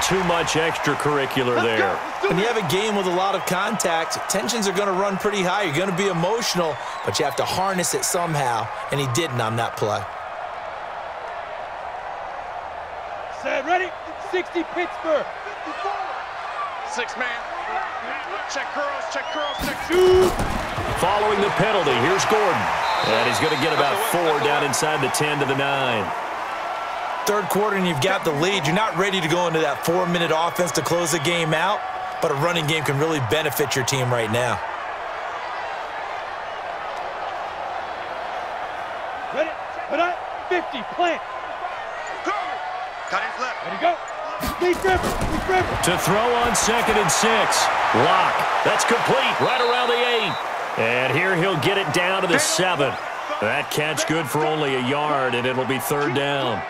Too much extracurricular there. When you have a game with a lot of contact, tensions are going to run pretty high. You're going to be emotional, but you have to harness it somehow, and he didn't on that play. Set, ready? sixty, Pittsburgh. Six man. Check curls, check curls, check shoot. Following the penalty, here's Gordon. And he's going to get about four down inside the ten to the nine. Third quarter and you've got the lead. You're not ready to go into that four minute offense to close the game out, but a running game can really benefit your team right now. Ready? fifty, plant. Go! Cut it left. Ready to go. Lee Griffin, Lee Griffin. To throw on second and six. Lock. That's complete. Right around the eight. And here he'll get it down to the seven. That catch good for only a yard, and it'll be third down.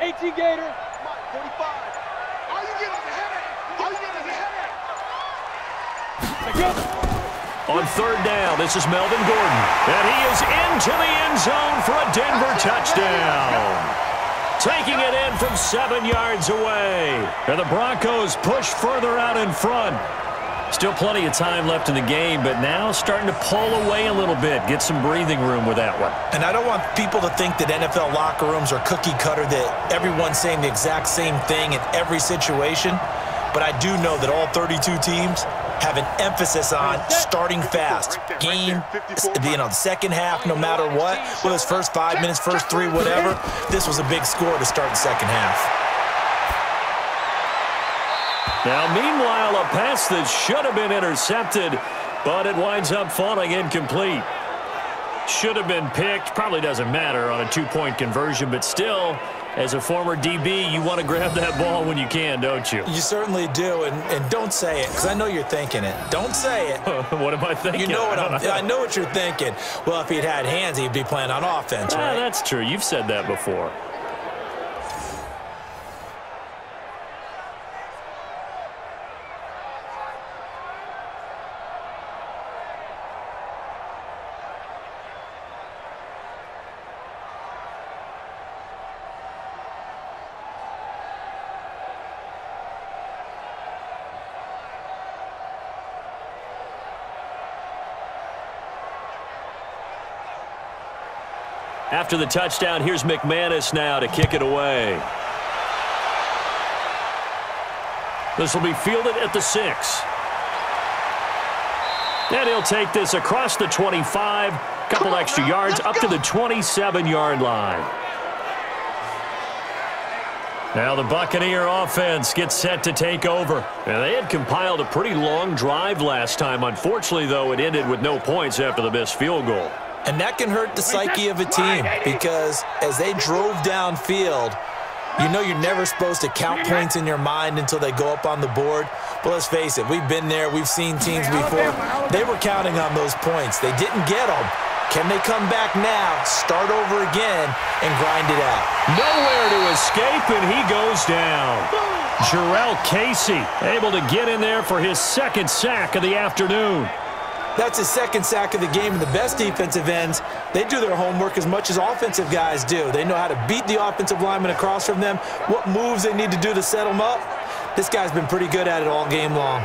eighteen Gator. forty-five. All you get is a headache. All you get is a headache. On third down, this is Melvin Gordon. And he is into the end zone for a Denver touchdown. Taking it in from seven yards away. And the Broncos push further out in front. Still plenty of time left in the game, but now starting to pull away a little bit. Get some breathing room with that one. And I don't want people to think that N F L locker rooms are cookie cutter, that everyone's saying the exact same thing in every situation. But I do know that all thirty-two teams have an emphasis on starting fast. Game, you know, the second half, no matter what, whether it's first five minutes, first three, whatever, this was a big score to start the second half. Now, meanwhile, a pass that should have been intercepted, but it winds up falling incomplete. Should have been picked. Probably doesn't matter on a two-point conversion, but still, as a former D B, you want to grab that ball when you can, don't you? You certainly do, and, and don't say it, because I know you're thinking it. Don't say it. What am I thinking? You know what I'm I know what you're thinking. Well, if he'd had hands, he'd be playing on offense, ah, right? That's true. You've said that before. After the touchdown, here's McManus now to kick it away. This will be fielded at the six. And he'll take this across the twenty-five, couple extra yards, up to the twenty-seven-yard line. Now the Buccaneer offense gets set to take over. And they had compiled a pretty long drive last time. Unfortunately, though, it ended with no points after the missed field goal. And that can hurt the psyche of a team, because as they drove downfield, you know you're never supposed to count points in your mind until they go up on the board. But let's face it, we've been there. We've seen teams before. They were counting on those points. They didn't get them. Can they come back now, start over again, and grind it out? Nowhere to escape, and he goes down. Jurrell Casey able to get in there for his second sack of the afternoon. That's his second sack of the game, and the best defensive ends, they do their homework as much as offensive guys do. They know how to beat the offensive lineman across from them, what moves they need to do to set them up. This guy's been pretty good at it all game long.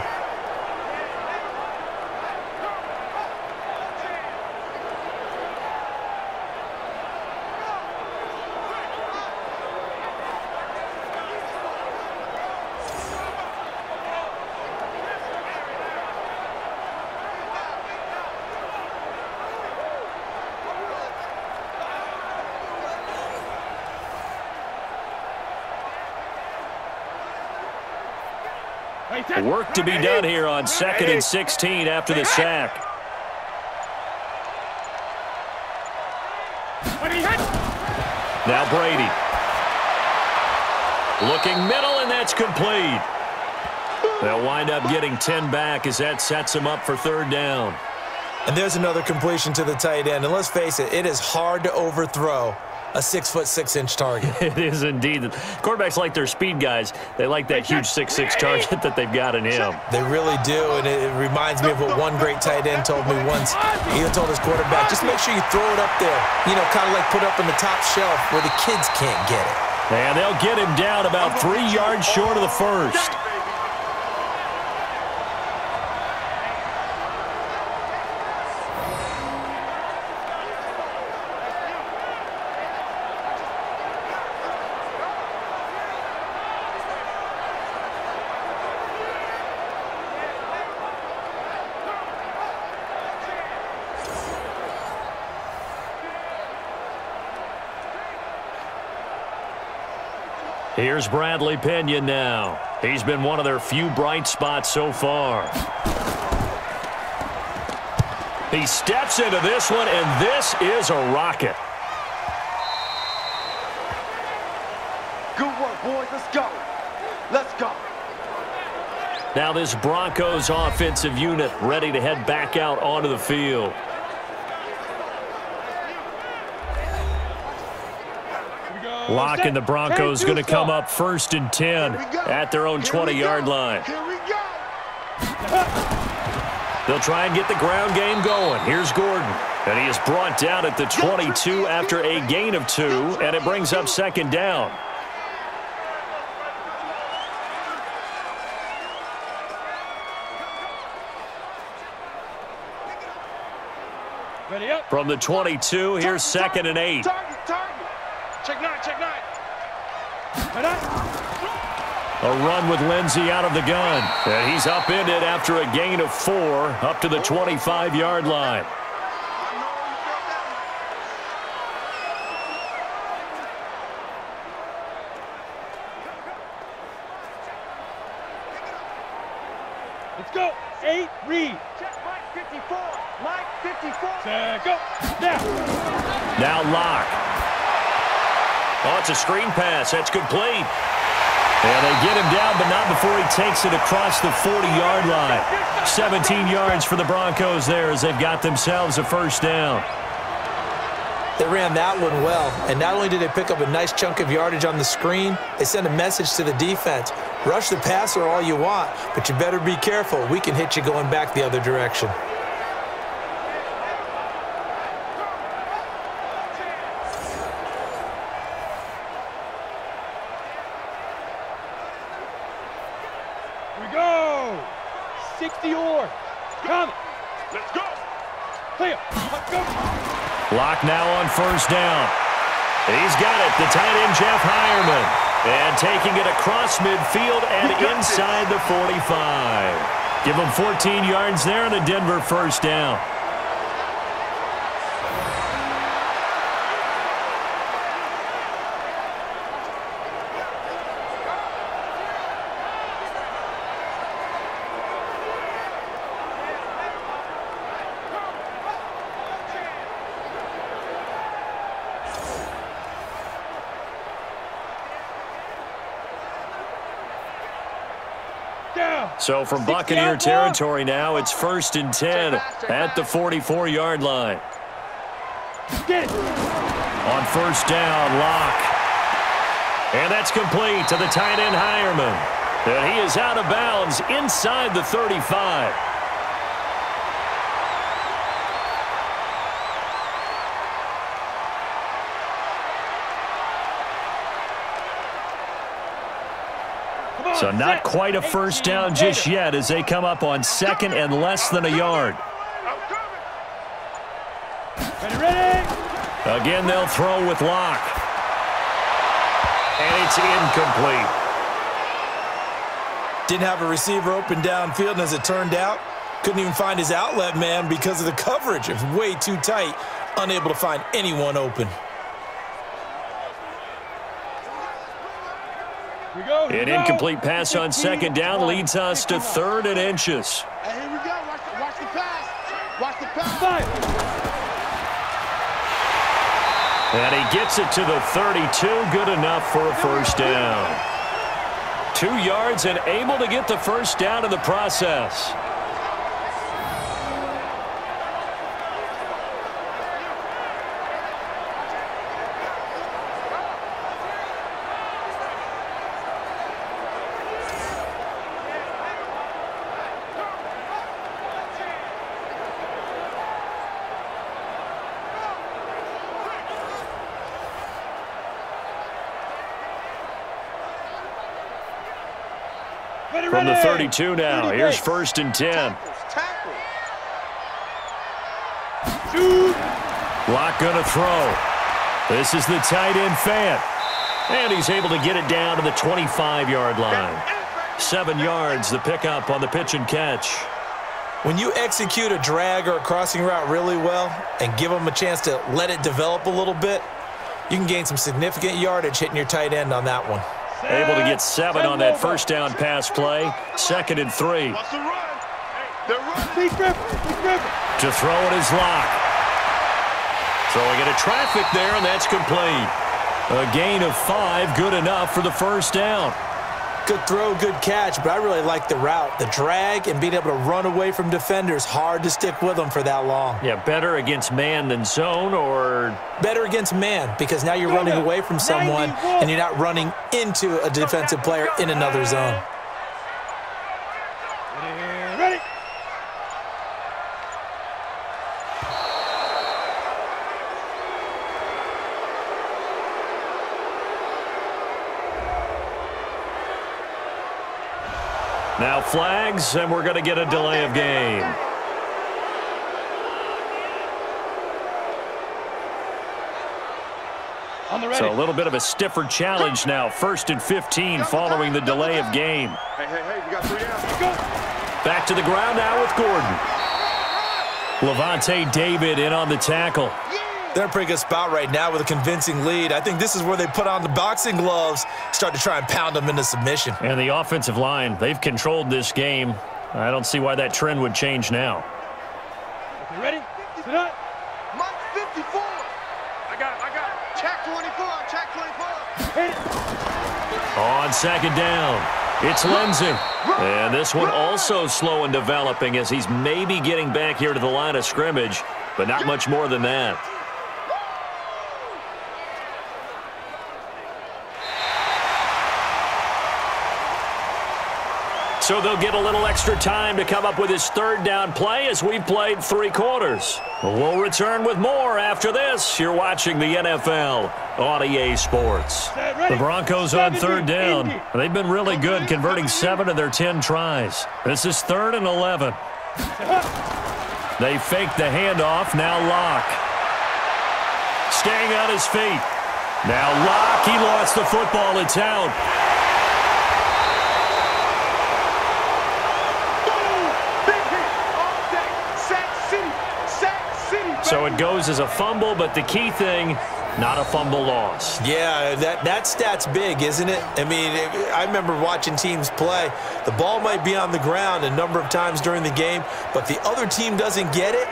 Work to be done here on second and sixteen after the sack. Now Brady. Looking middle, and that's complete. They'll wind up getting ten back as that sets him up for third down. And there's another completion to the tight end. And let's face it, it is hard to overthrow a six-foot-six-inch target. It is indeed. Quarterbacks like their speed guys. They like that huge six-six target that they've got in him. They really do, and it reminds me of what one great tight end told me once. He told his quarterback, just make sure you throw it up there. You know, kind of like put up on the top shelf where the kids can't get it. And they'll get him down about three yards short of the first. Here's Bradley Pinion now. He's been one of their few bright spots so far. He steps into this one, and this is a rocket. Good work, boys. Let's go. Let's go. Now this Broncos offensive unit ready to head back out onto the field. Lock and the Broncos going to come up first and ten at their own twenty-yard line. They'll try and get the ground game going. Here's Gordon, and he is brought down at the twenty-two after a gain of two, and it brings up second down. From the twenty-two, here's second and eight. Check nine, check nine. A run with Lindsay out of the gun. And he's upended after a gain of four up to the twenty-five-yard line. Let's go. Eight, read. Check Mike fifty-four. Mike fifty-four. Check, go. Now. Now Lock. Oh, it's a screen pass. That's complete. And they get him down, but not before he takes it across the forty-yard line. seventeen yards for the Broncos there as they've got themselves a first down. They ran that one well, and not only did they pick up a nice chunk of yardage on the screen, they sent a message to the defense. Rush the passer all you want, but you better be careful. We can hit you going back the other direction. Lock now on first down. He's got it. The tight end, Jeff Heuerman. And taking it across midfield and inside the forty-five. Give him fourteen yards there and a Denver first down. So from Buccaneer territory now, it's first and ten at the forty-four-yard line. On first down, Lock. And that's complete to the tight end, Heuerman. And he is out of bounds inside the thirty-five. So not quite a first down just yet as they come up on second and less than a yard. Again, they'll throw with Lock. And it's incomplete. Didn't have a receiver open downfield, and as it turned out, couldn't even find his outlet man because of the coverage. It's way too tight, unable to find anyone open. An incomplete pass on second down leads us to third and inches. Hey, here we go. Watch the, watch the pass. Watch the pass. And he gets it to the thirty-two. Good enough for a first down. Two yards and able to get the first down in the process. From the thirty-two now, here's first and ten. Lock gonna throw. This is the tight end Fant. And he's able to get it down to the twenty-five-yard line. Seven yards, the pickup on the pitch and catch. When you execute a drag or a crossing route really well and give them a chance to let it develop a little bit, you can gain some significant yardage hitting your tight end on that one. Able to get seven on that first down pass play. Second and three. The running to throw it is Lock. So we get a traffic there, and that's complete. A gain of five, good enough for the first down. Good throw, good catch, but I really like the route. The drag and being able to run away from defenders, hard to stick with them for that long. Yeah, better against man than zone, or? Better against man, because now you're go running go. away from someone, ninety-one. And you're not running into a defensive player in another zone. Ready. Now flags, and we're going to get a delay of game. On the ready. So a little bit of a stiffer challenge now. First and fifteen following the delay of game. Hey, hey, hey, you got three out. Let's go. Back to the ground now with Gordon. Lavonte David in on the tackle. They're in a pretty good spot right now with a convincing lead. I think this is where they put on the boxing gloves, start to try and pound them into submission. And the offensive line, they've controlled this game. I don't see why that trend would change now. You ready? Sit up. Mike fifty-four. I got it, I got it. Check twenty-four, check twenty-four. Hit it. On second down, it's Lindsay. And this one also slow in developing as he's maybe getting back here to the line of scrimmage, but not much more than that. So they'll get a little extra time to come up with his third down play as we've played three quarters. We'll return with more after this. You're watching the N F L on E A Sports. The Broncos on third down. They've been really good, converting seven of their ten tries. This is third and eleven. They fake the handoff. Now Lock. Staying on his feet. Now Lock, he lost the football. It's out. So it goes as a fumble, but the key thing, not a fumble loss. Yeah, that, that stat's big, isn't it? I mean, it, I remember watching teams play. The ball might be on the ground a number of times during the game, but the other team doesn't get it.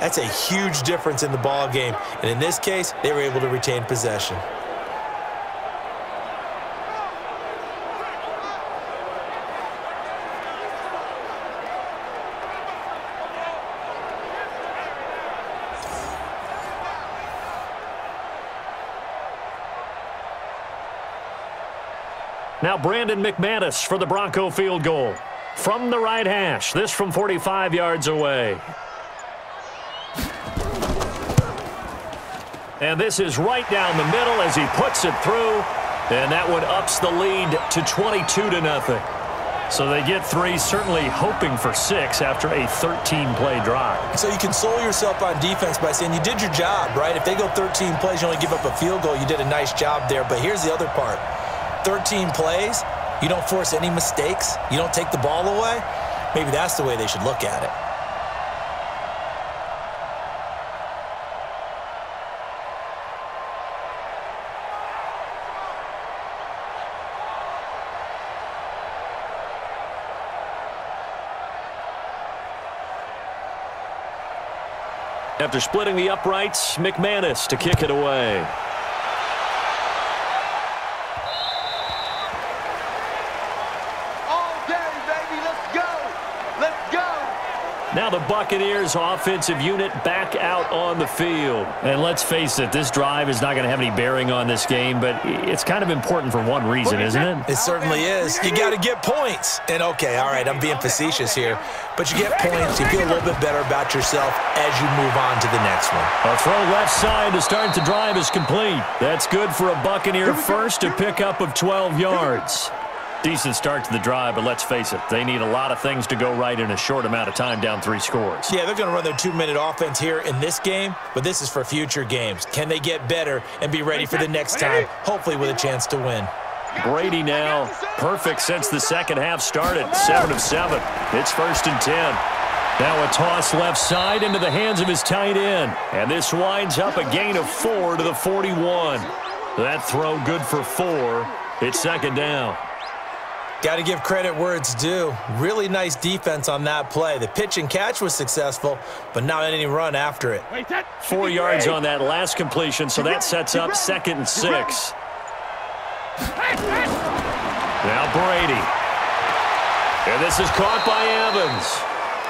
That's a huge difference in the ball game. And in this case, they were able to retain possession. Now Brandon McManus for the Bronco field goal. From the right hash, this from forty-five yards away. And this is right down the middle as he puts it through. And that one ups the lead to twenty-two to nothing. So they get three, certainly hoping for six after a thirteen play drive. So you console yourself on defense by saying you did your job, right? If they go thirteen plays, you only give up a field goal, you did a nice job there. But here's the other part. thirteen plays, you don't force any mistakes, you don't take the ball away. Maybe that's the way they should look at it. After splitting the uprights, McManus to kick it away. Now the Buccaneers offensive unit back out on the field. And let's face it, this drive is not going to have any bearing on this game, but it's kind of important for one reason, isn't it? It certainly is. You got to get points. And, okay, all right, I'm being facetious here. But you get points, you feel a little bit better about yourself as you move on to the next one. A throw left side to start the drive is complete. That's good for a Buccaneer first, a pickup of twelve yards. Decent start to the drive, but let's face it, they need a lot of things to go right in a short amount of time down three scores. Yeah, they're going to run their two-minute offense here in this game, but this is for future games. Can they get better and be ready for the next time, hopefully with a chance to win? Brady now perfect since the second half started, seven of seven. It's first and ten. Now a toss left side into the hands of his tight end, and this winds up a gain of four to the forty-one. That throw good for four. It's second down. Got to give credit where it's due. Really nice defense on that play. The pitch and catch was successful, but not any run after it. Wait, that Four yards ready. on that last completion, so You're that ready. sets You're up ready. second and six. Now Brady. And this is caught by Evans.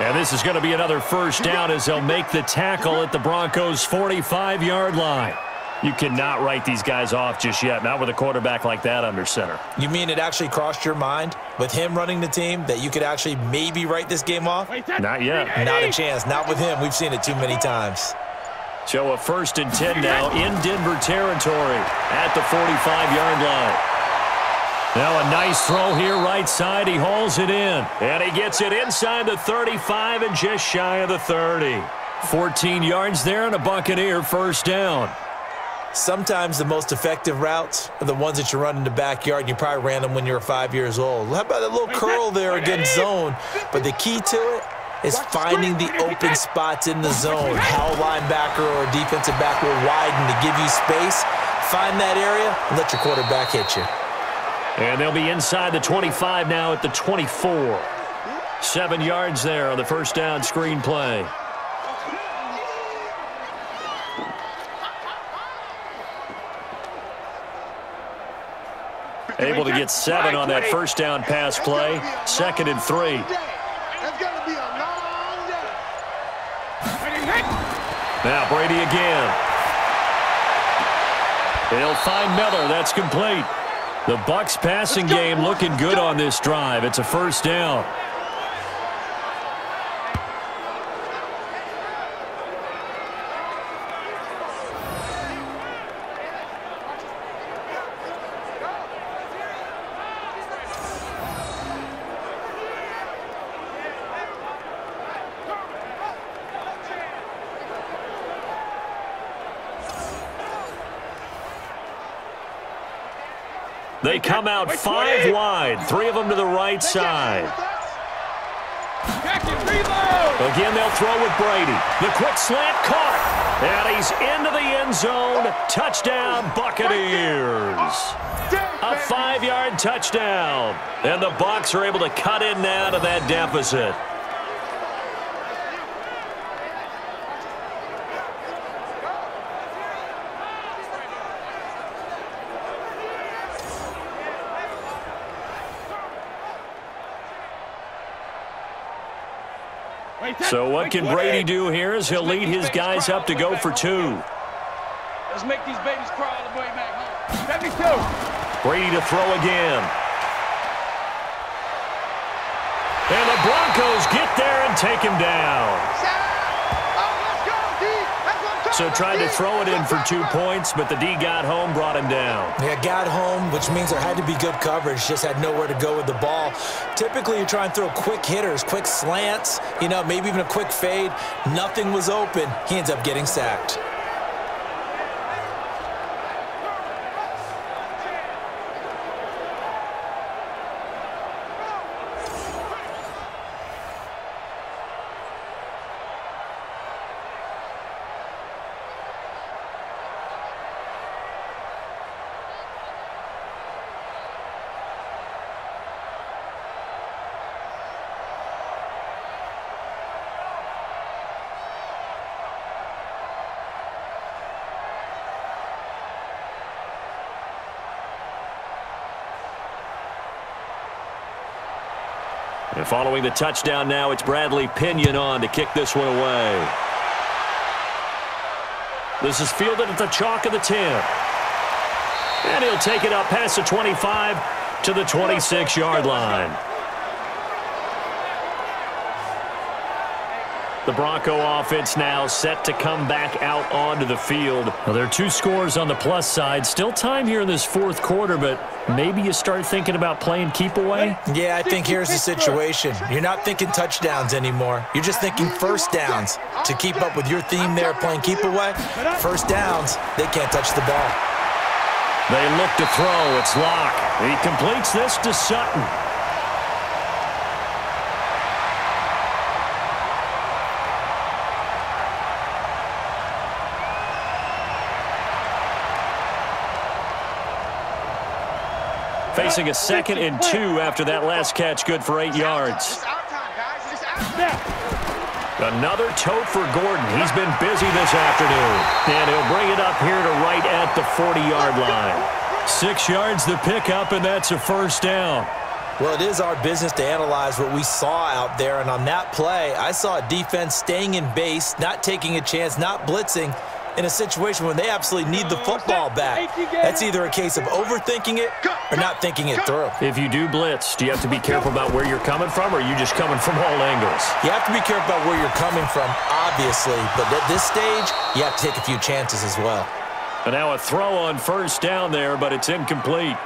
And this is going to be another first down as they'll make the tackle at the Broncos' forty-five yard line. You cannot write these guys off just yet, not with a quarterback like that under center. You mean it actually crossed your mind with him running the team that you could actually maybe write this game off? Not yet. Not a chance. Not with him. We've seen it too many times. So a first and ten now in Denver territory at the forty-five yard line. Now a nice throw here right side. He hauls it in. And he gets it inside the thirty-five and just shy of the thirty. fourteen yards there and a Buccaneer first down. Sometimes the most effective routes are the ones that you run in the backyard. You probably ran them when you were five years old. How about a little curl there against zone? But the key to it is finding the open spots in the zone. How a linebacker or a defensive back will widen to give you space. Find that area and let your quarterback hit you. And they'll be inside the twenty-five now at the twenty-four. Seven yards there on the first down screen play. Able to get seven on that first down pass play. Second and three. Now Brady again. They'll find Miller. That's complete. The Bucs passing game looking good on this drive. It's a first down. They come out five wide, three of them to the right side. Again, they'll throw with Brady. The quick slant caught, and he's into the end zone. Touchdown, Buccaneers. A five yard touchdown, and the Bucs are able to cut in now to that deficit. So what can Brady do here is he'll lead his guys up to go for two. Let's make these babies cry on the way back home. Let me go. Brady to throw again. And the Broncos get there and take him down. So tried to throw it in for two points, but the D got home, brought him down. Yeah, got home, which means there had to be good coverage. Just had nowhere to go with the ball. Typically, you try and throw quick hitters, quick slants, you know, maybe even a quick fade. Nothing was open. He ends up getting sacked. And following the touchdown now, it's Bradley Pinion on to kick this one away. This is fielded at the chalk of the ten. And he'll take it up past the twenty-five to the twenty-six yard line. The Bronco offense now set to come back out onto the field. Well, there are two scores on the plus side. Still time here in this fourth quarter, but maybe you start thinking about playing keep away. Yeah, I think here's the situation. You're not thinking touchdowns anymore. You're just thinking first downs. To keep up with your theme there, playing keep away, first downs, they can't touch the ball. They look to throw. It's Lock. He completes this to Sutton. Facing a second and two after that last catch, good for eight yards. Another tote for Gordon. He's been busy this afternoon. And he'll bring it up here to right at the forty-yard line. Six yards to pick up, and that's a first down. Well, it is our business to analyze what we saw out there, and on that play, I saw a defense staying in base, not taking a chance, not blitzing, in a situation when they absolutely need the football back. That's either a case of overthinking it or not thinking it through. If you do blitz, do you have to be careful about where you're coming from, or are you just coming from all angles? You have to be careful about where you're coming from, obviously, but at this stage, you have to take a few chances as well. But now a throw on first down there, but it's incomplete.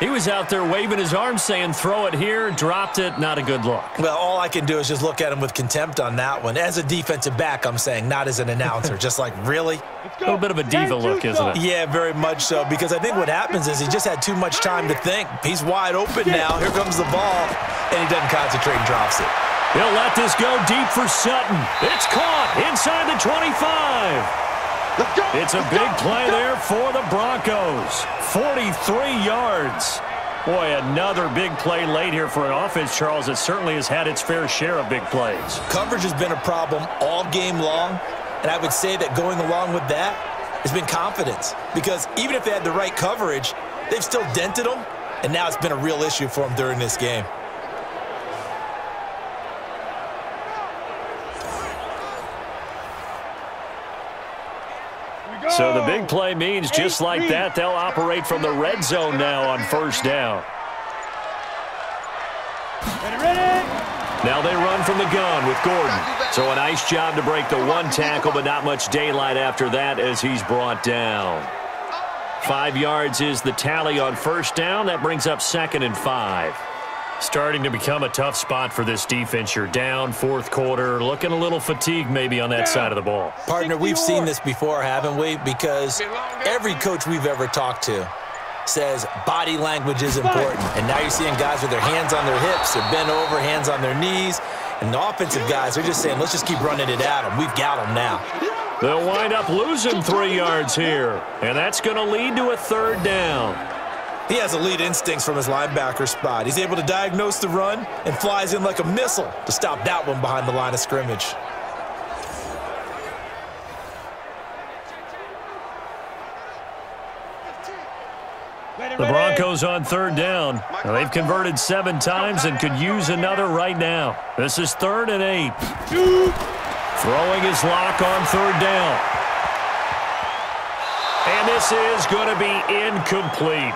He was out there waving his arm saying, throw it here, dropped it, not a good look. Well, all I can do is just look at him with contempt on that one. As a defensive back, I'm saying, not as an announcer. Just like, really? A little bit of a diva look, isn't it? Yeah, very much so, because I think what happens is he just had too much time to think. He's wide open now. Here comes the ball, and he doesn't concentrate and drops it. He'll let this go deep for Sutton. It's caught inside the twenty-five. It's a big play there for the Broncos. forty-three yards. Boy, another big play late here for an offense, Charles, that certainly has had its fair share of big plays. Coverage has been a problem all game long, and I would say that going along with that has been confidence, because even if they had the right coverage, they've still dented them, and now it's been a real issue for them during this game. So the big play means just like that, they'll operate from the red zone now on first down. Now they run from the gun with Gordon. So a nice job to break the one tackle, but not much daylight after that as he's brought down. Five yards is the tally on first down. That brings up second and five. Starting to become a tough spot for this defense. You're down fourth quarter, looking a little fatigued maybe on that side of the ball. Partner, we've seen this before, haven't we? Because every coach we've ever talked to says body language is important. And now you're seeing guys with their hands on their hips, they're bent over, hands on their knees. And the offensive guys are just saying, let's just keep running it at them. We've got them now. They'll wind up losing three yards here. And that's going to lead to a third down. He has elite instincts from his linebacker spot. He's able to diagnose the run and flies in like a missile to stop that one behind the line of scrimmage. The Broncos on third down. Now they've converted seven times and could use another right now. This is third and eight. Throwing his lock on third down. And this is going to be incomplete.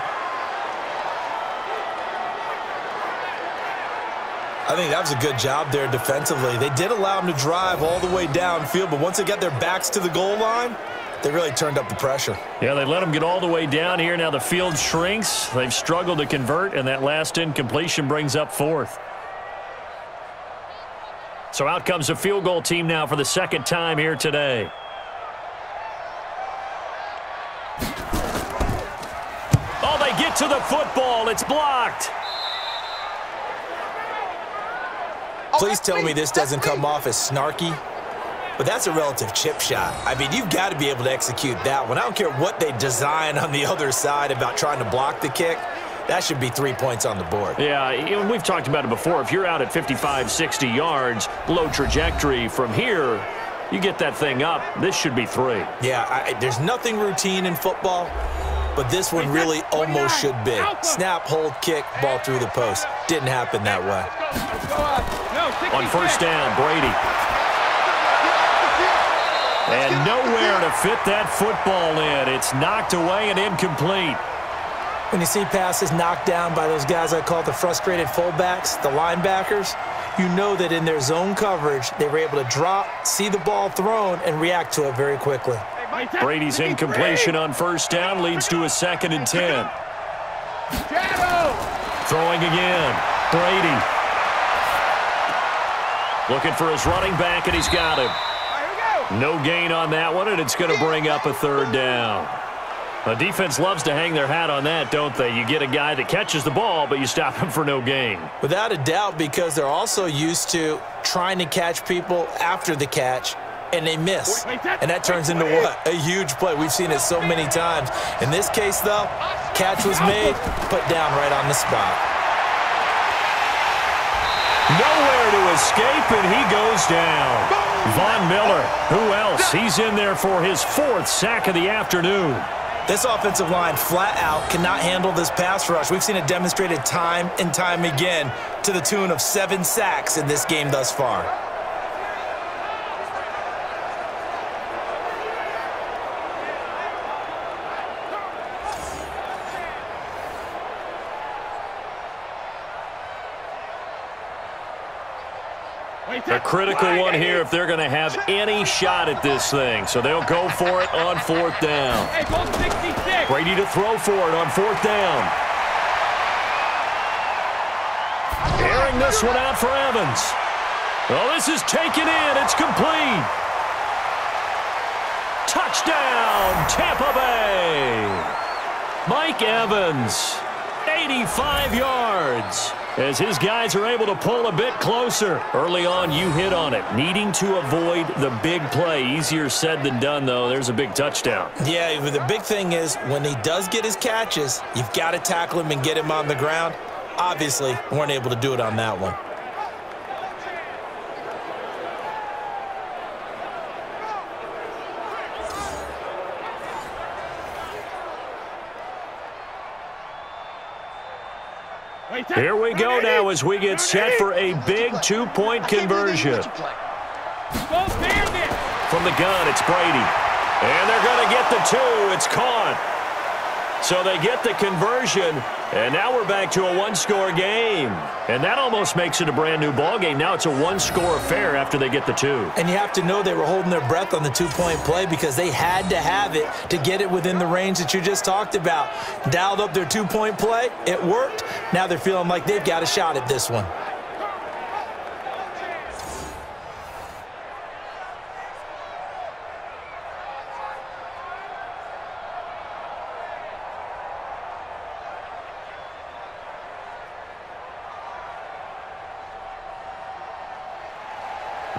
I think that was a good job there defensively. They did allow him to drive all the way downfield, but once they got their backs to the goal line, they really turned up the pressure. Yeah, they let him get all the way down here. Now the field shrinks. They've struggled to convert, and that last incompletion brings up fourth. So out comes the field goal team now for the second time here today. Oh, they get to the football. It's blocked. Please tell me this doesn't come off as snarky, but that's a relative chip shot. I mean, you've got to be able to execute that one. I don't care what they design on the other side about trying to block the kick. That should be three points on the board. Yeah, we've talked about it before. If you're out at fifty-five, sixty yards, low trajectory from here, you get that thing up, this should be three. Yeah, I, there's nothing routine in football, but this one really almost should be. Snap, hold, kick, ball through the post. Didn't happen that way. On first down, Brady. And nowhere to fit that football in. It's knocked away and incomplete. When you see passes knocked down by those guys I call the frustrated fullbacks, the linebackers, you know that in their zone coverage, they were able to drop, see the ball thrown, and react to it very quickly. Brady's incompletion on first down leads to a second and ten. Throwing again, Brady. Looking for his running back, and he's got him. No gain on that one, and it's going to bring up a third down. A defense loves to hang their hat on that, don't they? You get a guy that catches the ball, but you stop him for no gain. Without a doubt, because they're also used to trying to catch people after the catch, and they miss. And that turns into what? A huge play. We've seen it so many times. In this case, though, Catch was made, put down right on the spot. Nowhere to escape, and he goes down. Von Miller, who else? He's in there for his fourth sack of the afternoon. This offensive line flat out cannot handle this pass rush. We've seen it demonstrated time and time again to the tune of seven sacks in this game thus far. The critical one here if they're going to have any shot at this thing. So they'll go for it on fourth down. Brady to throw for it on fourth down. Airing this one out for Evans. Well, this is taken in. It's complete. Touchdown, Tampa Bay. Mike Evans, eighty-five yards. As his guys are able to pull a bit closer. Early on, you hit on it. Needing to avoid the big play. Easier said than done, though. There's a big touchdown. Yeah, but the big thing is when he does get his catches, you've got to tackle him and get him on the ground. Obviously, weren't able to do it on that one. Here we go now as we get set for a big two-point conversion. From the gun, it's Brady. And they're going to get the two. It's caught. So they get the conversion, and now we're back to a one-score game. And that almost makes it a brand-new ball game. Now it's a one-score affair after they get the two. And you have to know they were holding their breath on the two-point play because they had to have it to get it within the range that you just talked about. Dialed up their two-point play. It worked. Now they're feeling like they've got a shot at this one.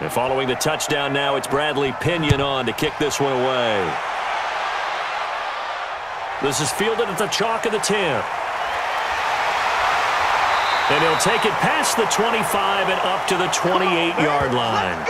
And following the touchdown now, it's Bradley Pinion on to kick this one away. This is fielded at the chalk of the ten. And he'll take it past the twenty-five and up to the twenty-eight yard line.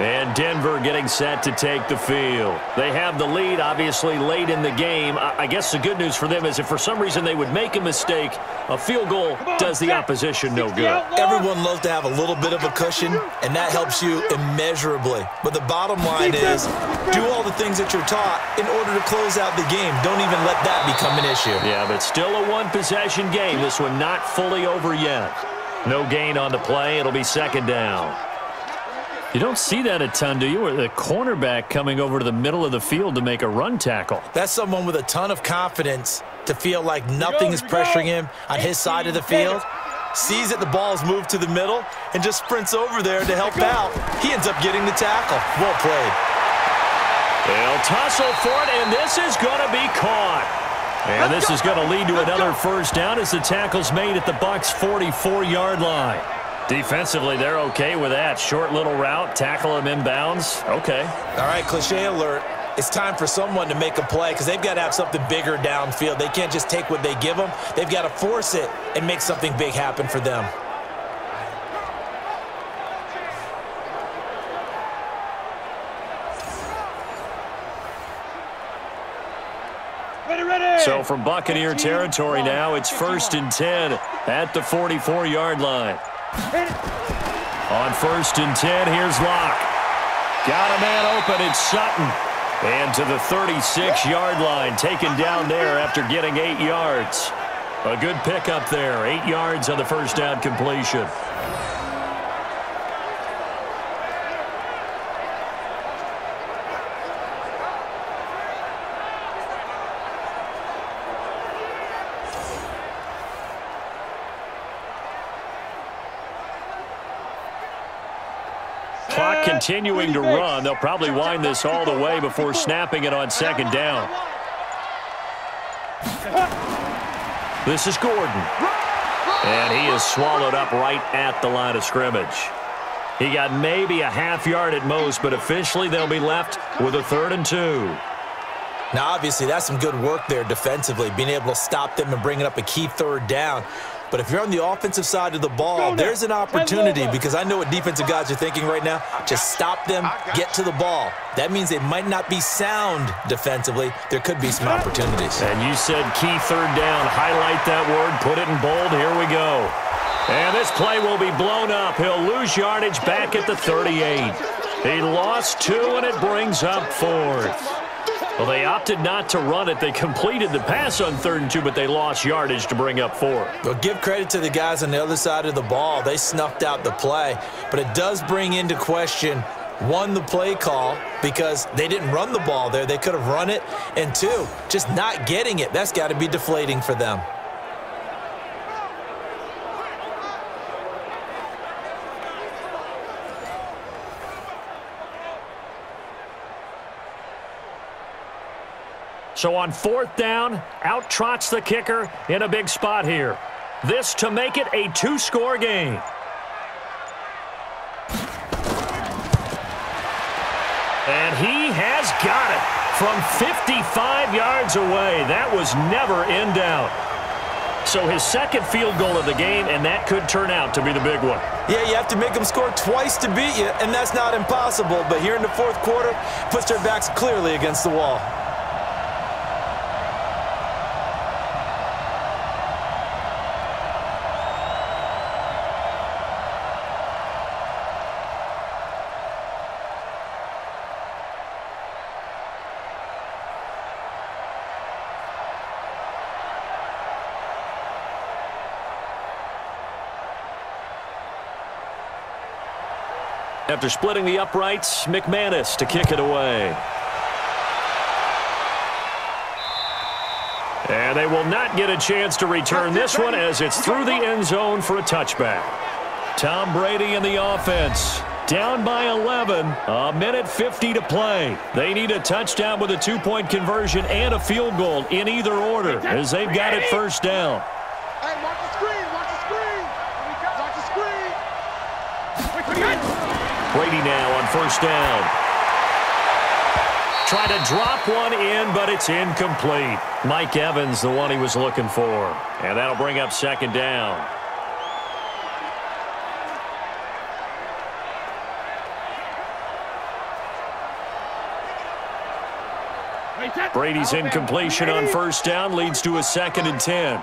And Denver getting set to take the field. They have the lead, obviously, late in the game. I guess the good news for them is if for some reason they would make a mistake, a field goal does the opposition no good. Everyone loves to have a little bit of a cushion, and that helps you immeasurably. But the bottom line is do all the things that you're taught in order to close out the game. Don't even let that become an issue. Yeah, but still a one-possession game. This one not fully over yet. No gain on the play. It'll be second down. You don't see that a ton, do you? Or the cornerback coming over to the middle of the field to make a run tackle. That's someone with a ton of confidence to feel like nothing is pressuring him on his side of the field. Sees that the ball's moved to the middle and just sprints over there to help out. He ends up getting the tackle. Well played. They'll tussle for it, and this is going to be caught. And this is going to lead to another first down as the tackle's made at the Bucs' forty-four yard line. Defensively, they're okay with that. Short little route, tackle him inbounds. Okay. All right, cliche alert. It's time for someone to make a play because they've got to have something bigger downfield. They can't just take what they give them. They've got to force it and make something big happen for them. So from Buccaneer territory now, it's first and ten at the forty-four yard line. On first and ten, here's Lock. Got a man open, it's Sutton. And to the thirty-six yard line, taken down there after getting eight yards. A good pickup there, eight yards on the first down completion. Continuing to run. They'll probably wind this all the way before snapping it on second down. This is Gordon. And he is swallowed up right at the line of scrimmage. He got maybe a half yard at most, but officially they'll be left with a third and two. Now, obviously, that's some good work there defensively, being able to stop them and bringing up a key third down. But if you're on the offensive side of the ball, there's an opportunity, because I know what defensive guys are thinking right now. Just stop them, get to the ball. That means they might not be sound defensively. There could be some opportunities. And you said key third down. Highlight that word. Put it in bold. Here we go. And this play will be blown up. He'll lose yardage back at the thirty-eight. He lost two, and it brings up fourth. Well, they opted not to run it. They completed the pass on third and two, but they lost yardage to bring up four. Well, give credit to the guys on the other side of the ball. They snuffed out the play, but it does bring into question, one, the play call, because they didn't run the ball there. They could have run it, and two, just not getting it. That's got to be deflating for them. So on fourth down, out trots the kicker in a big spot here. This to make it a two-score game. And he has got it from fifty-five yards away. That was never in doubt. So his second field goal of the game, and that could turn out to be the big one. Yeah, you have to make them score twice to beat you, and that's not impossible. But here in the fourth quarter, puts their backs clearly against the wall. After splitting the uprights, McManus to kick it away. And they will not get a chance to return this one, as it's through the end zone for a touchback. Tom Brady in the offense. Down by eleven, a minute fifty to play. They need a touchdown with a two-point conversion and a field goal in either order, as they've got it first down. Hey, watch the screen, watch the screen. Watch the screen. Watch the screen. Brady now on first down. Try to drop one in, but it's incomplete. Mike Evans, the one he was looking for. And that'll bring up second down. Brady's incompletion on first down leads to a second and ten.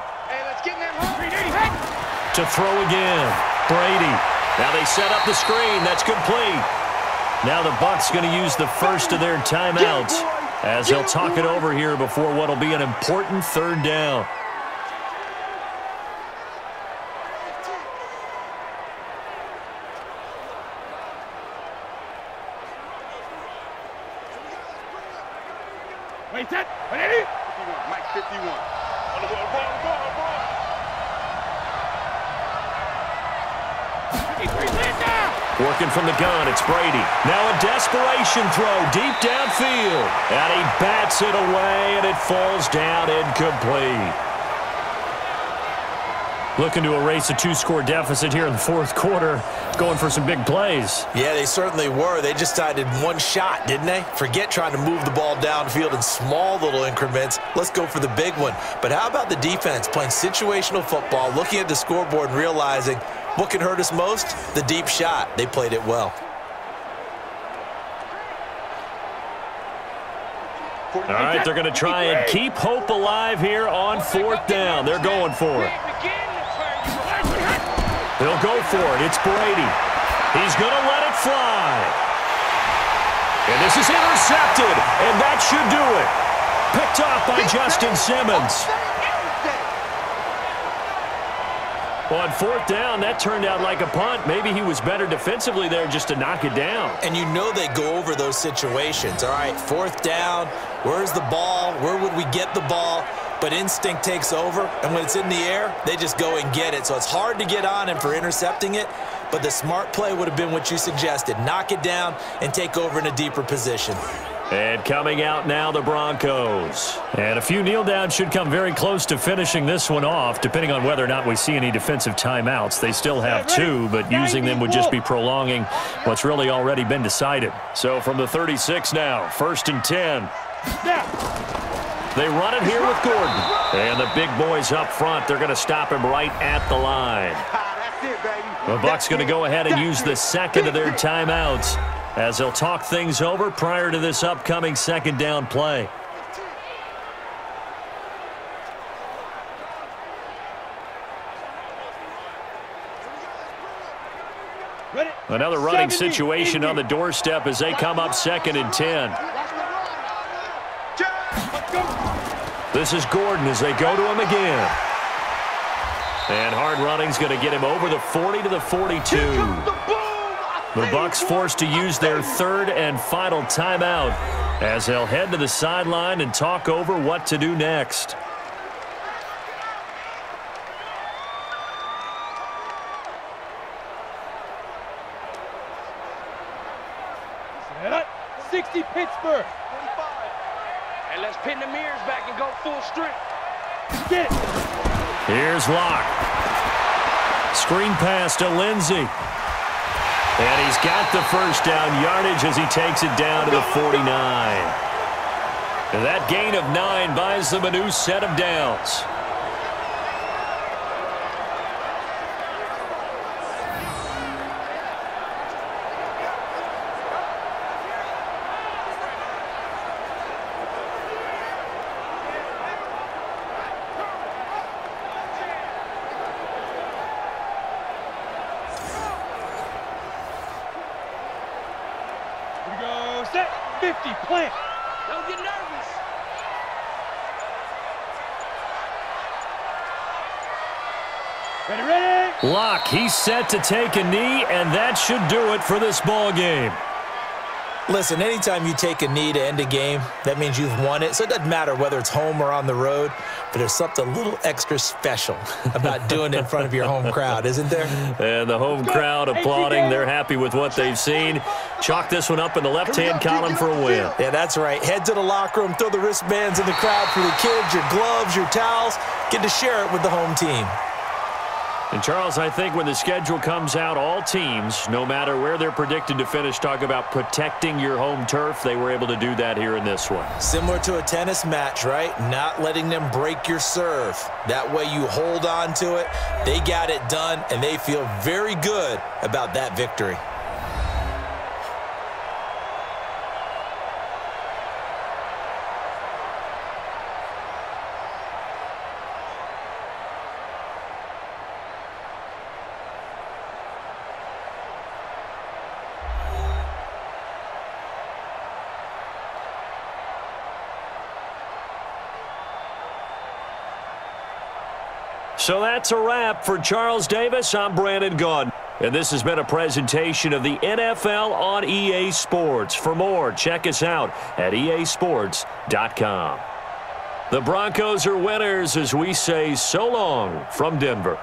To throw again, Brady. Now they set up the screen. That's complete. Now the Bucs going to use the first of their timeouts, as they'll talk it over here before what will be an important third down. Wait, set. Ready? Mike fifty-one. On the ball, on the ball, on the ball. Working from the gun, it's Brady. Now a desperation throw deep downfield. And he bats it away, and it falls down incomplete. Looking to erase a two-score deficit here in the fourth quarter. Going for some big plays. Yeah, they certainly were. They just tied in one shot, didn't they? Forget trying to move the ball downfield in small little increments. Let's go for the big one. But how about the defense playing situational football, looking at the scoreboard and realizing, what could hurt us most? The deep shot. They played it well. All right, they're going to try and keep hope alive here on fourth down. They're going for it. They'll go for it. It's Brady. He's going to let it fly. And this is intercepted, and that should do it. Picked off by Justin Simmons. On fourth down, that turned out like a punt. Maybe he was better defensively there just to knock it down. And you know they go over those situations. All right, fourth down, where's the ball? Where would we get the ball? But instinct takes over, and when it's in the air, they just go and get it. So it's hard to get on him for intercepting it, but the smart play would have been what you suggested. Knock it down and take over in a deeper position. And coming out now, the Broncos. And a few kneel downs should come very close to finishing this one off, depending on whether or not we see any defensive timeouts. They still have two, but using them would just be prolonging what's really already been decided. So from the thirty-six now, first and ten. snap. They run it here with Gordon. And the big boys up front, they're going to stop him right at the line. That's it, baby. The Bucs going to go ahead and use the second of their timeouts as they'll talk things over prior to this upcoming second down play. Another running situation on the doorstep as they come up second and ten. This is Gordon as they go to him again. And hard running's going to get him over the forty to the forty-two. The Bucs forced to use their third and final timeout as they'll head to the sideline and talk over what to do next. sixty Pittsburgh. And let's pin the mirrors back and go full strength. Get it. Here's Lock. Screen pass to Lindsay. And he's got the first down yardage as he takes it down to the forty-nine. And that gain of nine buys them a new set of downs. Plant. Don't get nervous. Ready, ready. Lock, he's set to take a knee, and that should do it for this ball game. Listen, anytime you take a knee to end a game, that means you've won it. So it doesn't matter whether it's home or on the road, but there's something a little extra special about doing it in front of your home crowd, isn't there? And the home crowd applauding. They're happy with what they've seen. Chalk this one up in the left-hand column for a win. Yeah, that's right. Head to the locker room, throw the wristbands in the crowd for the kids, your gloves, your towels. Get to share it with the home team. And, Charles, I think when the schedule comes out, all teams, no matter where they're predicted to finish, talk about protecting your home turf. They were able to do that here in this one. Similar to a tennis match, right? Not letting them break your serve. That way you hold on to it. They got it done, and they feel very good about that victory. So that's a wrap for Charles Davis. I'm Brandon Gunn. And this has been a presentation of the N F L on E A Sports. For more, check us out at E A sports dot com. The Broncos are winners as we say so long from Denver.